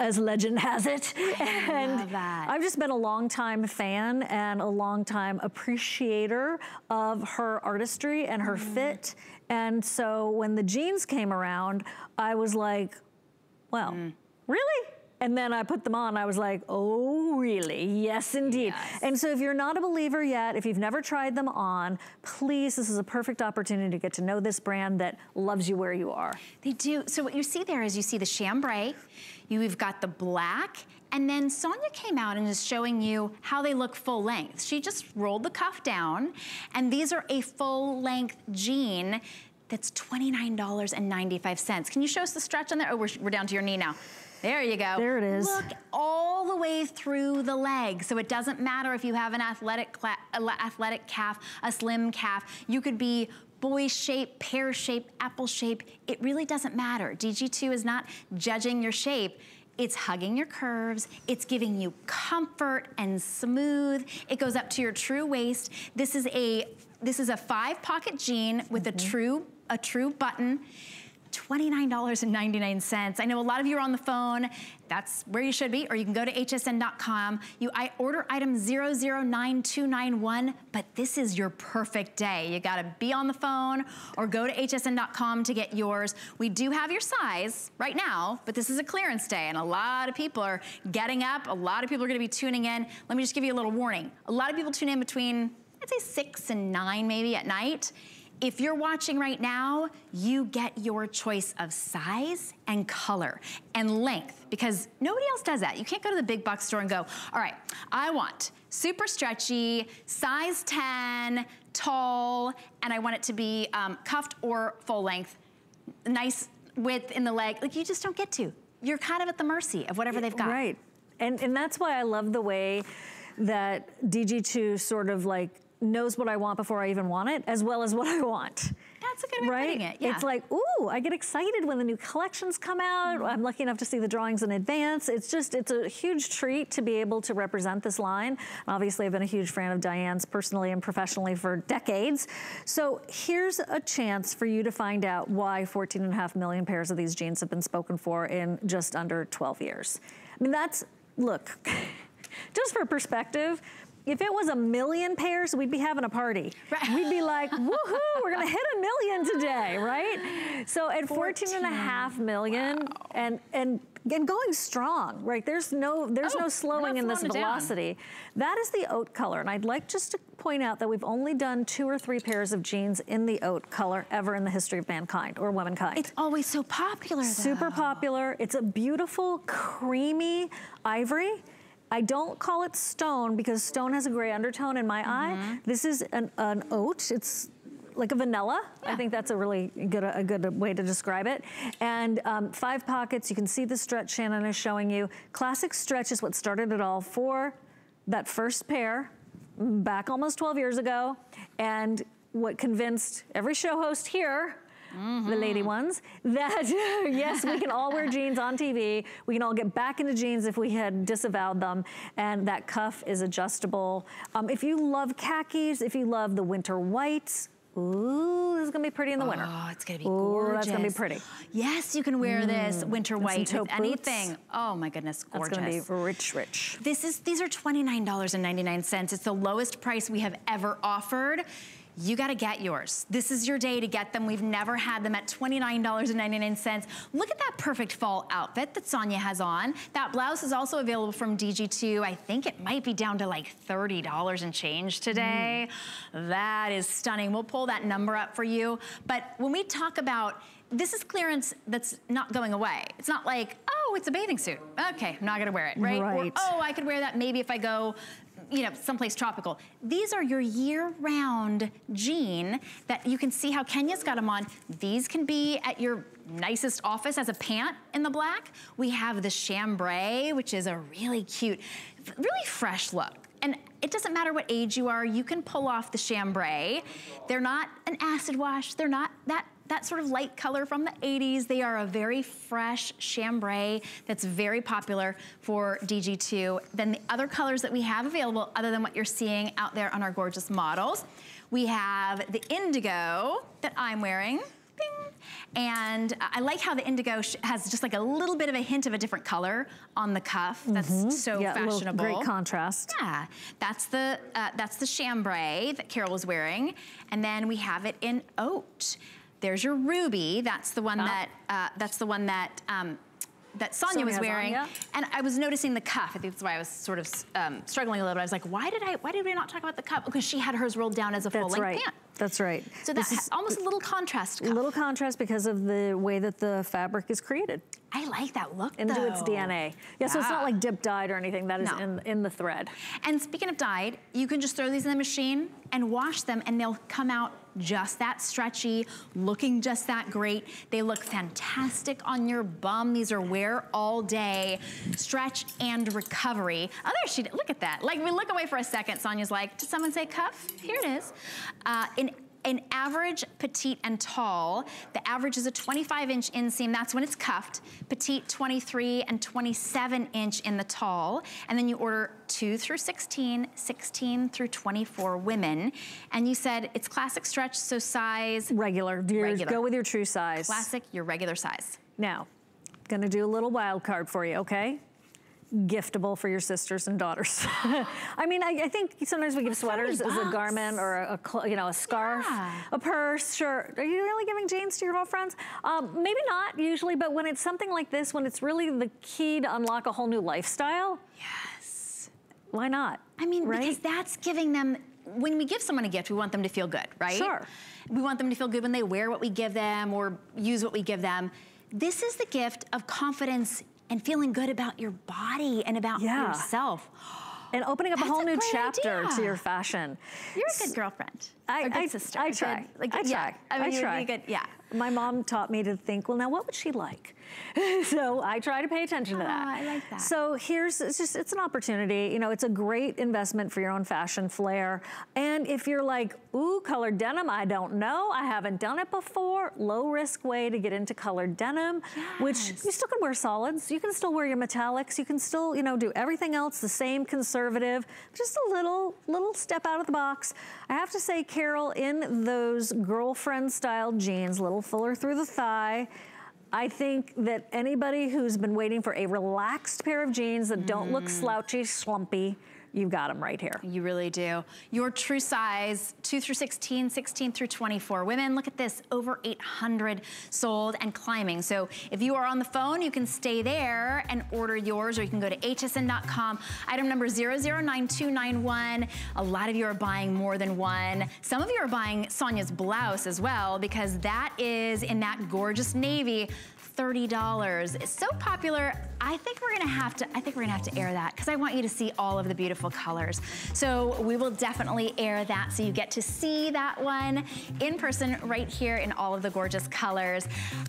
as legend has it. I and love that. I've just been a longtime fan and a longtime appreciator of her artistry and her mm. fit. And so when the jeans came around, I was like, well, mm. really? And then I put them on, I was like, oh really, yes indeed. Yes. And so if you're not a believer yet, if you've never tried them on, please, this is a perfect opportunity to get to know this brand that loves you where you are. They do, so what you see there is you see the chambray, you've got the black, and then Sonia came out and is showing you how they look full length. She just rolled the cuff down, and these are a full length jean that's twenty-nine ninety-five. Can you show us the stretch on there? Oh, we're, we're down to your knee now. There you go. There it is. Look all the way through the leg. So it doesn't matter if you have an athletic, athletic calf, a slim calf. You could be boy shape, pear shape, apple shape. It really doesn't matter. D G two is not judging your shape. It's hugging your curves. It's giving you comfort and smooth. It goes up to your true waist. This is a, this is a five pocket jean with mm-hmm. a true, a true button. twenty-nine ninety-nine. I know a lot of you are on the phone. That's where you should be, or you can go to H S N dot com. You I order item zero zero nine two nine one, but this is your perfect day. You gotta be on the phone or go to H S N dot com to get yours. We do have your size right now, but this is a clearance day, and a lot of people are getting up. A lot of people are gonna be tuning in. Let me just give you a little warning. A lot of people tune in between, I'd say six and nine maybe at night. If you're watching right now, you get your choice of size and color and length, because nobody else does that. You can't go to the big box store and go, all right, I want super stretchy, size ten, tall, and I want it to be um, cuffed or full length, nice width in the leg. Like, you just don't get to. You're kind of at the mercy of whatever they've got. Right. And, and that's why I love the way that D G two sort of like knows what I want before I even want it, as well as what I want. That's a good way right? of putting it, yeah. It's like, ooh, I get excited when the new collections come out. Mm-hmm. I'm lucky enough to see the drawings in advance. It's just, it's a huge treat to be able to represent this line. Obviously, I've been a huge fan of Diane's personally and professionally for decades. So here's a chance for you to find out why fourteen and a half million pairs of these jeans have been spoken for in just under twelve years. I mean, that's, look, just for perspective, if it was a million pairs, we'd be having a party. Right. We'd be like, woohoo, we're gonna hit a million today, right? So at fourteen and a half million, wow. and, and, and going strong, right? There's no, there's oh, no slowing in this velocity. Down. That is the oat color. And I'd like just to point out that we've only done two or three pairs of jeans in the oat color ever in the history of mankind or womankind. It's always so popular though. Super popular. It's a beautiful, creamy ivory. I don't call it stone because stone has a gray undertone in my mm-hmm. eye. This is an, an oat. It's like a vanilla. Yeah. I think that's a really good a good way to describe it. And um, five pockets. You can see the stretch Shannon is showing you. Classic stretch is what started it all for that first pair back almost twelve years ago. And what convinced every show host here, Mm-hmm. the lady ones, that yes, we can all wear jeans on T V. We can all get back into jeans if we had disavowed them. And that cuff is adjustable. Um, if you love khakis, if you love the winter whites, ooh, this is gonna be pretty in the oh, winter. Oh, it's gonna be gorgeous. Ooh, that's gonna be pretty. Yes, you can wear mm. this winter white with anything. Oh my goodness, gorgeous. That's gonna be rich, rich. This is, these are twenty-nine ninety-nine. It's the lowest price we have ever offered. You gotta get yours. This is your day to get them. We've never had them at twenty-nine ninety-nine. Look at that perfect fall outfit that Sonia has on. That blouse is also available from D G two. I think it might be down to like thirty dollars and change today. Mm. That is stunning. We'll pull that number up for you. But when we talk about, this is clearance that's not going away. It's not like, oh, it's a bathing suit. Okay, I'm not gonna wear it, right? Right. Or, oh, I could wear that maybe if I go, you know, someplace tropical. These are your year-round jean that you can see how Kenya's got them on. These can be at your nicest office as a pant in the black. We have the chambray, which is a really cute, really fresh look. And it doesn't matter what age you are, you can pull off the chambray. They're not an acid wash. They're not that that sort of light color from the eighties. They are a very fresh chambray that's very popular for D G two. Then the other colors that we have available, other than what you're seeing out there on our gorgeous models, we have the indigo that I'm wearing. Bing. And I like how the indigo has just like a little bit of a hint of a different color on the cuff. That's mm-hmm. so yeah, fashionable. Great contrast. Yeah, that's the uh, that's the chambray that Carol was wearing, and then we have it in oat. There's your ruby. That's the one oh. that uh, that's the one that um, that Sonia, Sonia was wearing. On, yeah. And I was noticing the cuff. I think that's why I was sort of um, struggling a little bit. I was like, why did I? Why did we not talk about the cuff? Because she had hers rolled down as a full length right. pant. That's right. So that's almost a little contrast. A little contrast because of the way that the fabric is created. I like that look, into though. Its D N A. Yeah, yeah, so it's not like dip dyed or anything. That is no. in, in the thread. And speaking of dyed, you can just throw these in the machine and wash them, and they'll come out just that stretchy, looking just that great. They look fantastic on your bum. These are wear all day, stretch and recovery. Oh, there she did. Look at that. Like, we look away for a second. Sonia's like, did someone say cuff? Here it is. Uh, in An average, petite, and tall. The average is a twenty-five inch inseam, that's when it's cuffed. Petite, twenty-three and twenty-seven inch in the tall. And then you order two through sixteen, sixteen through twenty-four women. And you said it's classic stretch, so size. Regular, regular. Go with your true size. Classic, your regular size. Now, gonna do a little wild card for you, okay? Giftable for your sisters and daughters. I mean, I, I think sometimes we give sweaters as a garment or a, a you know, a scarf, yeah. a purse, sure. Are you really giving jeans to your girlfriends? Um, maybe not usually, but when it's something like this, when it's really the key to unlock a whole new lifestyle, yes, why not? I mean, right? Because that's giving them, when we give someone a gift, we want them to feel good, right? Sure. We want them to feel good when they wear what we give them or use what we give them. This is the gift of confidence and feeling good about your body and about yeah. yourself. and opening up That's a whole a new chapter idea. to your fashion. You're a good girlfriend. I, good I, sister. I try. Good, like, I yeah. try. I mean, I try. You'd be good. Yeah. My mom taught me to think, well, now what would she like? So I try to pay attention oh, to that. I like that. So here's, it's just, it's an opportunity. You know, it's a great investment for your own fashion flair. And if you're like, ooh, colored denim, I don't know, I haven't done it before, low risk way to get into colored denim, yes. which you still can wear solids. You can still wear your metallics. You can still, you know, do everything else the same, conservative, just a little, little step out of the box. I have to say, Carol, in those girlfriend style jeans, little fuller through the thigh. I think that anybody who's been waiting for a relaxed pair of jeans that don't mm. look slouchy, slumpy, you've got them right here. You really do. Your true size, two through sixteen, sixteen through twenty-four. Women, look at this, over eight hundred sold and climbing. So if you are on the phone, you can stay there and order yours, or you can go to H S N dot com. Item number zero zero nine two nine one. A lot of you are buying more than one. Some of you are buying Sonia's blouse as well, because that is in that gorgeous navy. thirty dollars. It's so popular. I think we're gonna have to, I think we're gonna have to air that, because I want you to see all of the beautiful colors. So we will definitely air that, so you get to see that one in person right here in all of the gorgeous colors.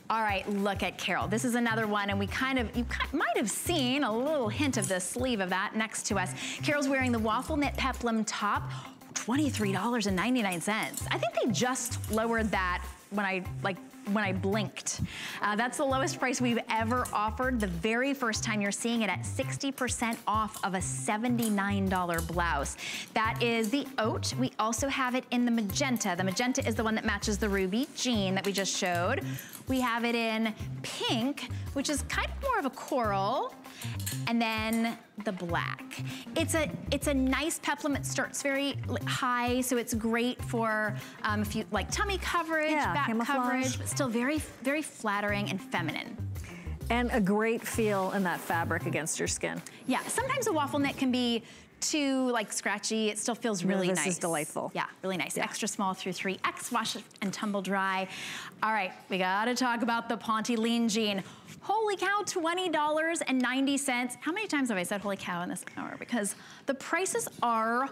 All right, look at Carol. This is another one, and we kind of, you kind, might have seen a little hint of the sleeve of that next to us. Carol's wearing the waffle knit peplum top, twenty-three ninety-nine. I think they just lowered that when I, like, when I blinked. Uh, that's the lowest price we've ever offered. The very first time you're seeing it at sixty percent off of a seventy-nine dollar blouse. That is the oat. We also have it in the magenta. The magenta is the one that matches the ruby jean that we just showed. We have it in pink, which is kind of more of a coral, and then the black. It's a it's a nice peplum. It starts very high, so it's great for um, if you like tummy coverage, yeah, back camouflage. coverage, but still very, very flattering and feminine. And a great feel in that fabric against your skin. Yeah, sometimes a waffle knit can be too like scratchy. It still feels really no, this nice. This is delightful. Yeah, really nice. Yeah. Extra small through three X, wash and tumble dry. All right, we gotta talk about the Ponte lean jean. Holy cow, twenty ninety. How many times have I said holy cow in this hour? Because the prices are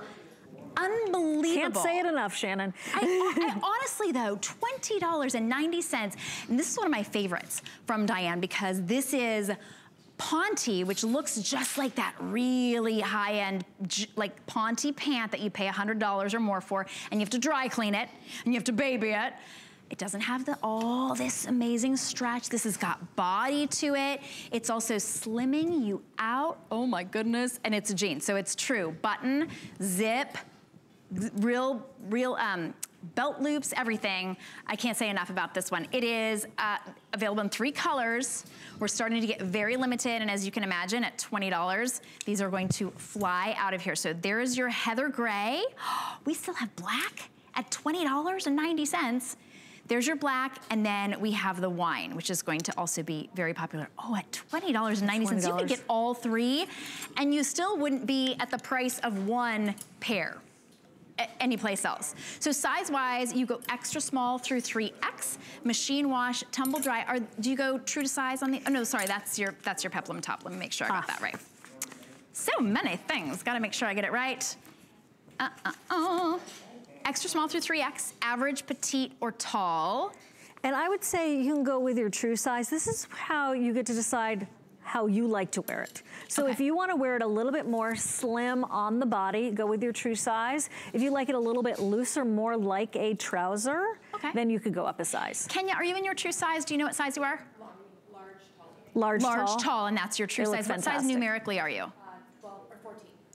unbelievable. Can't say it enough, Shannon. I, I, honestly though, twenty ninety. And this is one of my favorites from Diane, because this is Ponte, which looks just like that really high-end, like Ponte pant that you pay one hundred dollars or more for, and you have to dry clean it, and you have to baby it. It doesn't have the, all this amazing stretch. This has got body to it. It's also slimming you out. Oh my goodness. And it's a jean, so it's true. Button, zip, real, real um, belt loops, everything. I can't say enough about this one. It is uh, available in three colors. We're starting to get very limited, and as you can imagine, at twenty dollars, these are going to fly out of here. So there is your heather gray. We still have black at twenty ninety. There's your black, and then we have the wine, which is going to also be very popular. Oh, at twenty ninety, you could get all three, and you still wouldn't be at the price of one pair anyplace else. So size-wise, you go extra small through three X, machine wash, tumble dry. Are, do you go true to size on the, oh no, sorry, that's your, that's your peplum top. Let me make sure I got that right. So many things, gotta make sure I get it right. Uh-uh-uh. Extra small through three X, average, petite, or tall. And I would say you can go with your true size. This is how you get to decide how you like to wear it. So okay. if you want to wear it a little bit more slim on the body, go with your true size. If you like it a little bit looser, more like a trouser, okay. then you could go up a size. Kenya, are you in your true size? Do you know what size you are? Large, large, tall. Large, tall. tall, and that's your true it size. What size numerically are you?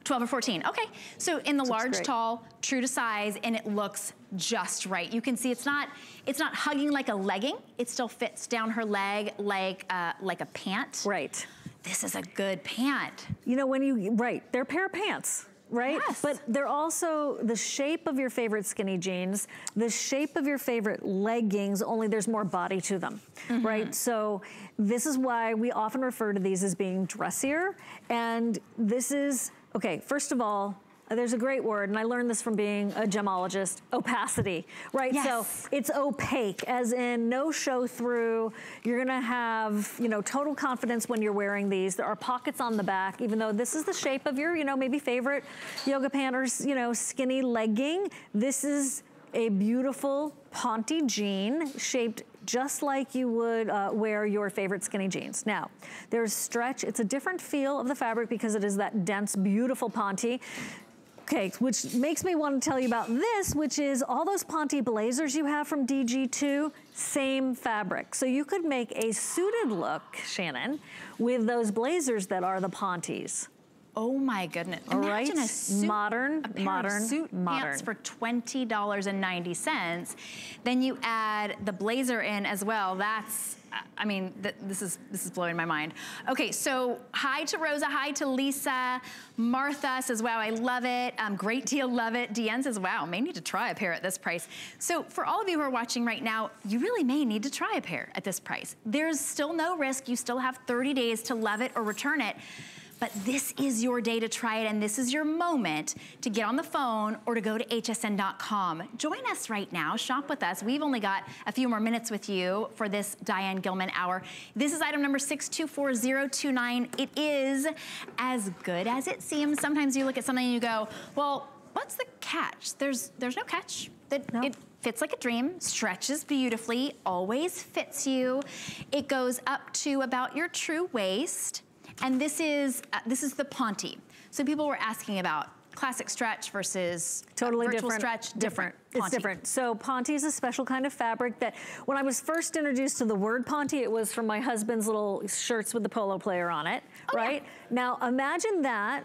twelve or fourteen, okay. So in the this large, tall, true to size, and it looks just right. You can see it's not it's not hugging like a legging. It still fits down her leg like uh, like a pant. Right. This is a good pant. You know, when you, right, they're a pair of pants. Right? Yes. But they're also the shape of your favorite skinny jeans, the shape of your favorite leggings, only there's more body to them, mm-hmm. right? So this is why we often refer to these as being dressier. And this is, okay, first of all, there's a great word, and I learned this from being a gemologist, opacity, right? Yes. So it's opaque, as in no show through. You're gonna have, you know, total confidence when you're wearing these. There are pockets on the back, even though this is the shape of your, you know, maybe favorite yoga pant or, you know, skinny legging. This is a beautiful Ponte jean shaped just like you would uh, wear your favorite skinny jeans. Now, there's stretch. It's a different feel of the fabric because it is that dense, beautiful Ponte. Okay, which makes me want to tell you about this, which is all those Ponte blazers you have from D G two, same fabric. So you could make a suited look, Shannon, with those blazers that are the Pontes. Oh my goodness! All Imagine right, a suit, modern, a pair modern, of suit modern. Pants for twenty dollars and ninety cents. Then you add the blazer in as well. That's, I mean, th this is this is blowing my mind. Okay, so hi to Rosa, hi to Lisa, Martha says, "Wow, I love it." Um, great deal, love it. Deanne says, "Wow, may need to try a pair at this price." So for all of you who are watching right now, you really may need to try a pair at this price. There's still no risk. You still have thirty days to love it or return it. But this is your day to try it, and this is your moment to get on the phone or to go to H S N dot com. Join us right now, shop with us. We've only got a few more minutes with you for this Diane Gilman Hour. This is item number six two four zero two nine. It is as good as it seems. Sometimes you look at something and you go, well, what's the catch? There's, there's no catch. That no. It fits like a dream, stretches beautifully, always fits you. It goes up to about your true waist. And this is uh, this is the Ponte. So people were asking about classic stretch versus totally uh, virtual different, stretch. Different. different. Ponte. It's different. So Ponte is a special kind of fabric that when I was first introduced to the word Ponte, it was from my husband's little shirts with the polo player on it. Oh, right? Yeah. Now imagine that.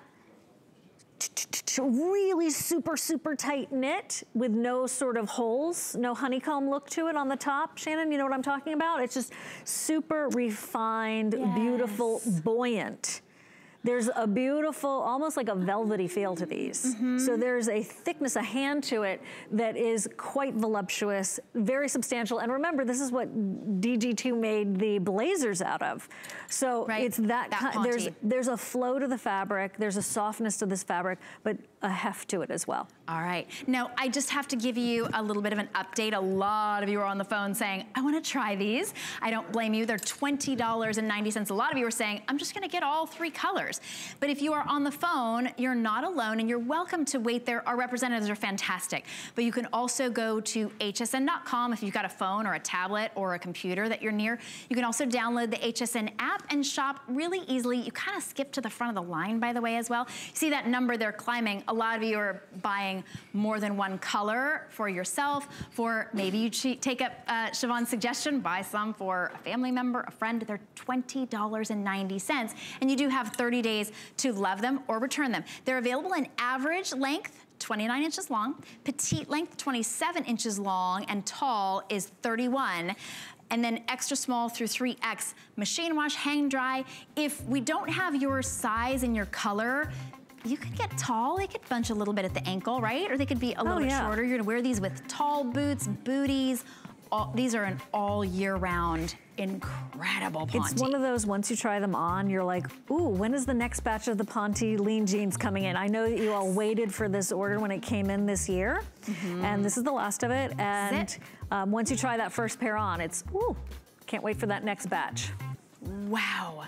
Really super, super tight knit with no sort of holes, no honeycomb look to it on the top. Shannon, you know what I'm talking about? It's just super refined, yes. Beautiful, buoyant. There's a beautiful, almost like a velvety feel to these. Mm-hmm. So there's a thickness, a hand to it that is quite voluptuous, very substantial. And remember, this is what D G two made the blazers out of. So right. It's that, that kind, there's, there's a flow to the fabric, there's a softness to this fabric, but a heft to it as well. All right, now I just have to give you a little bit of an update. A lot of you are on the phone saying, I wanna try these. I don't blame you, they're twenty dollars and ninety cents. A lot of you are saying, I'm just gonna get all three colors. But if you are on the phone, you're not alone and you're welcome to wait there. Our representatives are fantastic. But you can also go to H S N dot com if you've got a phone or a tablet or a computer that you're near. You can also download the H S N app and shop really easily. You kinda skip to the front of the line, by the way, as well. You see that number they're climbing. A lot of you are buying more than one color for yourself, for maybe you take up uh, Shivan's suggestion, buy some for a family member, a friend. They're twenty dollars and ninety cents. And you do have thirty days to love them or return them. They're available in average length, twenty-nine inches long, petite length, twenty-seven inches long, and tall is thirty-one. And then extra small through three X. Machine wash, hang dry. If we don't have your size and your color, you could get tall, they could bunch a little bit at the ankle, right? Or they could be a little oh, yeah. bit shorter. You're gonna wear these with tall boots, booties. All, these are an all year round, incredible Ponte. It's one of those, once you try them on, you're like, ooh, when is the next batch of the Ponte lean jeans coming in? I know that you all waited for this order when it came in this year, mm-hmm. and this is the last of it. And it. Um, once you try that first pair on, it's, ooh, can't wait for that next batch. Wow.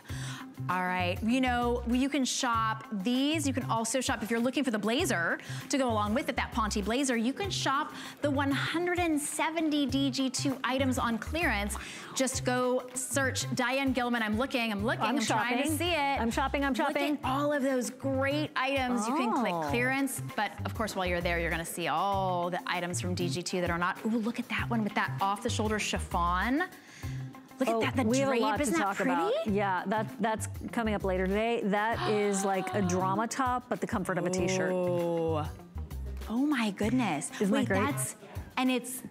All right, you know, you can shop these. You can also shop, if you're looking for the blazer to go along with it, that Ponte blazer, you can shop the one hundred seventy D G two items on clearance. Just go search Diane Gilman. I'm looking, I'm looking, I'm, I'm trying to see it. I'm shopping, I'm shopping. Look at all of those great items. Oh. You can click clearance, but of course, while you're there, you're gonna see all the items from D G two that are not. Ooh, look at that one with that off-the-shoulder chiffon. Look oh, at that, the we drape, have a lot isn't to that talk pretty? About. Yeah, that, that's coming up later today. That is like a drama top, but the comfort of a t-shirt. Oh. Oh my goodness. Isn't Wait, that great? That's, and it's,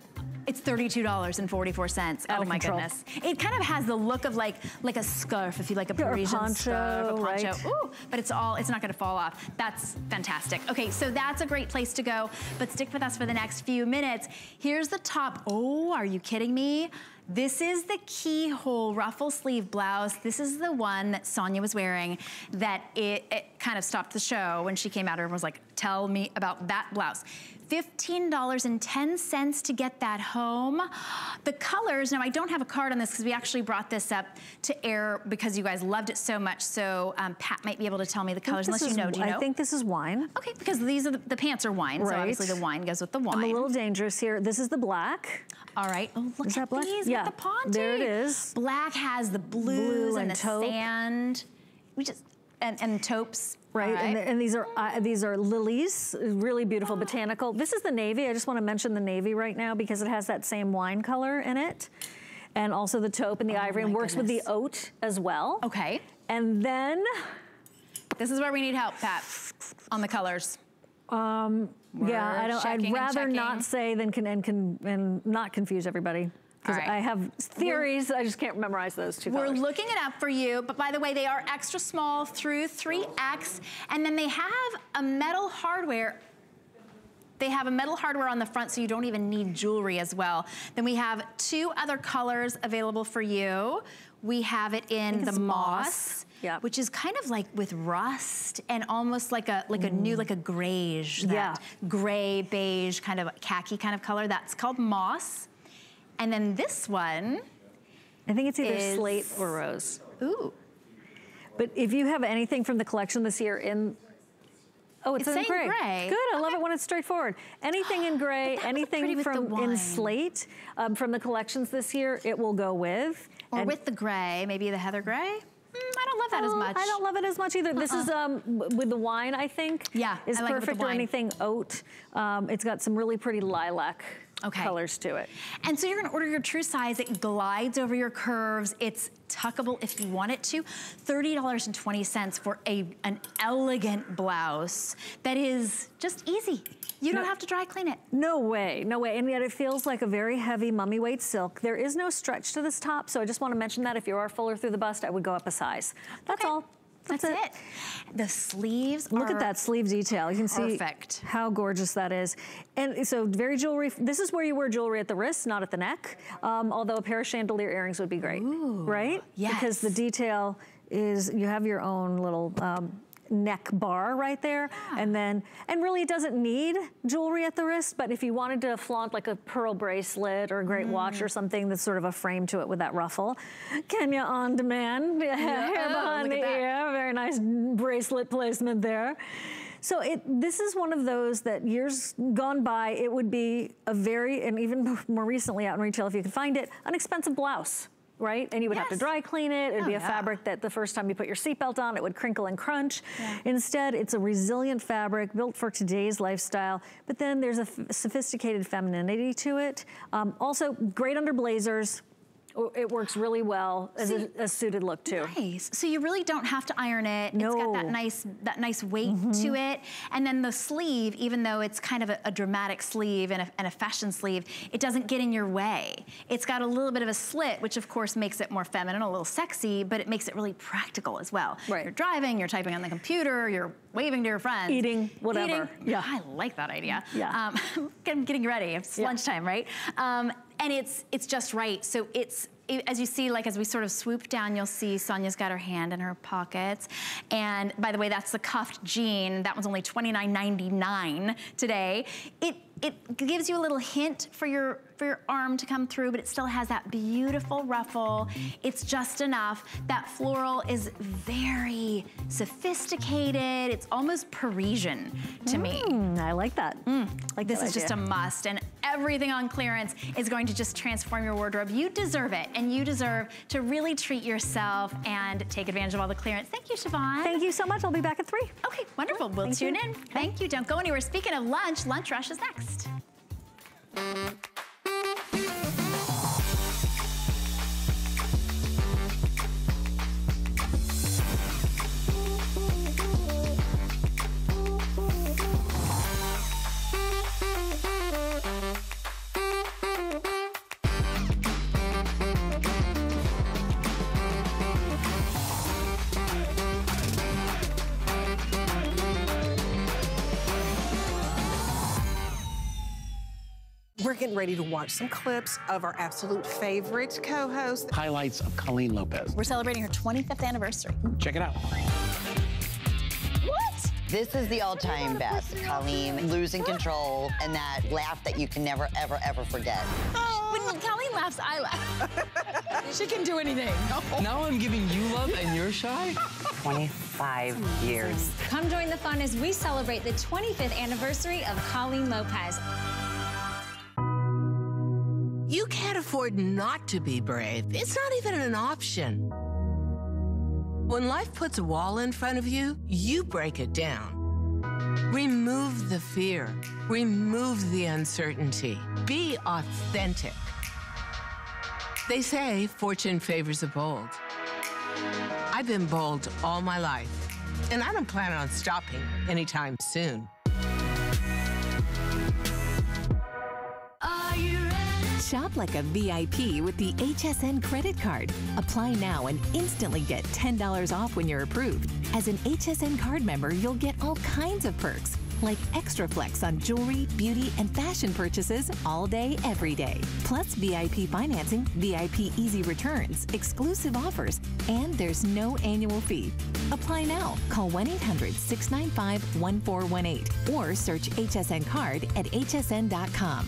it's thirty-two dollars and forty-four cents. Oh my control. Goodness. It kind of has the look of like, like a scarf, if you like a Parisian poncho, scarf, a poncho. Right? Ooh, but it's all, it's not gonna fall off. That's fantastic. Okay, so that's a great place to go, but stick with us for the next few minutes. Here's the top. Oh, are you kidding me? This is the keyhole ruffle sleeve blouse. This is the one that Sonia was wearing that it, it kind of stopped the show when she came out. Everyone was like, tell me about that blouse. fifteen dollars and ten cents to get that home. The colors, now I don't have a card on this because we actually brought this up to air because you guys loved it so much. So um, Pat might be able to tell me the colors unless you know. Do you know? I think this is wine. Okay, because these are the, the pants are wine. Right. So obviously the wine goes with the wine. I'm a little dangerous here. This is the black. All right. Oh, look is at that these yeah. with the Ponte. There it is. Black has the blues Blue and, and the taupe. sand. We just and, and taupes. Right, right. And, the, and these are uh, these are lilies, really beautiful, oh. botanical. This is the navy. I just want to mention the navy right now because it has that same wine color in it, and also the taupe and the oh ivory, and works goodness. with the oat as well. Okay. And then, this is where we need help, Pat, on the colors. Um, yeah, I don't. I'd rather not say than can and can and not confuse everybody. Because right. I have theories, we're, I just can't memorize those two colors. We're looking it up for you, but by the way, they are extra small through three X, and then they have a metal hardware. They have a metal hardware on the front, so you don't even need jewelry as well. Then we have two other colors available for you. We have it in the moss, moss yeah. which is kind of like with rust and almost like a like a mm. new, like a grayish, that yeah. gray, beige, kind of khaki kind of color. That's called moss. And then this one, I think it's either is... slate or rose. Ooh. But if you have anything from the collection this year in, oh, it's, it's in gray. gray. Good, I okay. love it when it's straightforward. Anything in gray, anything from in slate um, from the collections this year, it will go with. Or and with the gray, maybe the heather gray. Mm, I don't love that oh, as much. I don't love it as much either. Uh-uh. This is um, with the wine, I think. Yeah, is I like perfect it with the wine. Or anything oat. Um, it's got some really pretty lilac. Okay. colors to it. And so you're gonna order your true size. It glides over your curves. It's tuckable if you want it to. thirty dollars and twenty cents for a an elegant blouse that is just easy. You don't no, have to dry clean it. No way, no way. And yet it feels like a very heavy mummy weight silk. There is no stretch to this top, so I just wanna mention that if you are fuller through the bust, I would go up a size. That's okay. all. That's, That's it. it. The sleeves Look are at that sleeve detail. You can perfect. see how gorgeous that is. And so very jewelry. This is where you wear jewelry at the wrist, not at the neck. Um, although a pair of chandelier earrings would be great. Ooh, right? Yes. Because the detail is, you have your own little um, neck bar right there. Yeah. And then, and really it doesn't need jewelry at the wrist, but if you wanted to flaunt like a pearl bracelet or a great mm. watch or something that's sort of a frame to it with that ruffle. Kenya On Demand, yeah. hair oh, behind the ear, very nice bracelet placement there. So it, this is one of those that years gone by, it would be a very, and even more recently out in retail if you could find it, an expensive blouse. Right? And you would yes. have to dry clean it. It'd oh, be a yeah. fabric that the first time you put your seatbelt on, it would crinkle and crunch. Yeah. Instead, it's a resilient fabric built for today's lifestyle, but then there's a f sophisticated femininity to it. Um, also, great under blazers. It works really well as so, a, a suited look too. Nice. So you really don't have to iron it. No. It's got that nice that nice weight mm-hmm. to it. And then the sleeve, even though it's kind of a, a dramatic sleeve and a, and a fashion sleeve, it doesn't get in your way. It's got a little bit of a slit, which of course makes it more feminine, a little sexy, but it makes it really practical as well. Right. You're driving, you're typing on the computer, you're waving to your friends. Eating, whatever. Eating. Yeah. I like that idea. Yeah. Um, I'm getting ready. It's yeah. lunchtime, right? Um, And it's it's just right. So it's, it, as you see, like as we sort of swoop down, you'll see Sonia's got her hand in her pockets. And by the way, that's the cuffed jean. That one's only twenty-nine ninety-nine today. It it gives you a little hint for your for your arm to come through, but it still has that beautiful ruffle. It's just enough. That floral is very sophisticated. It's almost Parisian to mm, me. I like that. Mm. Like this no is idea. just a must, and everything on clearance is going to just transform your wardrobe. You deserve it, and you deserve to really treat yourself and take advantage of all the clearance. Thank you, Shivan. Thank you so much. I'll be back at three. Okay, wonderful. We'll Thank tune you. in. Thank you. Don't go anywhere. Speaking of lunch, Lunch Rush is next. We're getting ready to watch some clips of our absolute favorite co-host. Highlights of Colleen Lopez. We're celebrating her twenty-fifth anniversary. Check it out. What? This is the all-time best. Colleen losing control and that laugh that you can never, ever, ever forget. Oh. When Colleen laughs, I laugh. She can do anything. No. Now I'm giving you love and you're shy? twenty-five years. Come join the fun as we celebrate the twenty-fifth anniversary of Colleen Lopez. You can't afford not to be brave. It's not even an option. When life puts a wall in front of you, you break it down. Remove the fear. Remove the uncertainty. Be authentic. They say fortune favors the bold. I've been bold all my life, and I don't plan on stopping anytime soon. Shop like a V I P with the H S N credit card. Apply now and instantly get ten dollars off when you're approved. As an H S N card member, you'll get all kinds of perks, like extra flex on jewelry, beauty, and fashion purchases all day, every day. Plus V I P financing, V I P easy returns, exclusive offers, and there's no annual fee. Apply now. Call one eight hundred, six nine five, one four one eight or search H S N card at H S N dot com.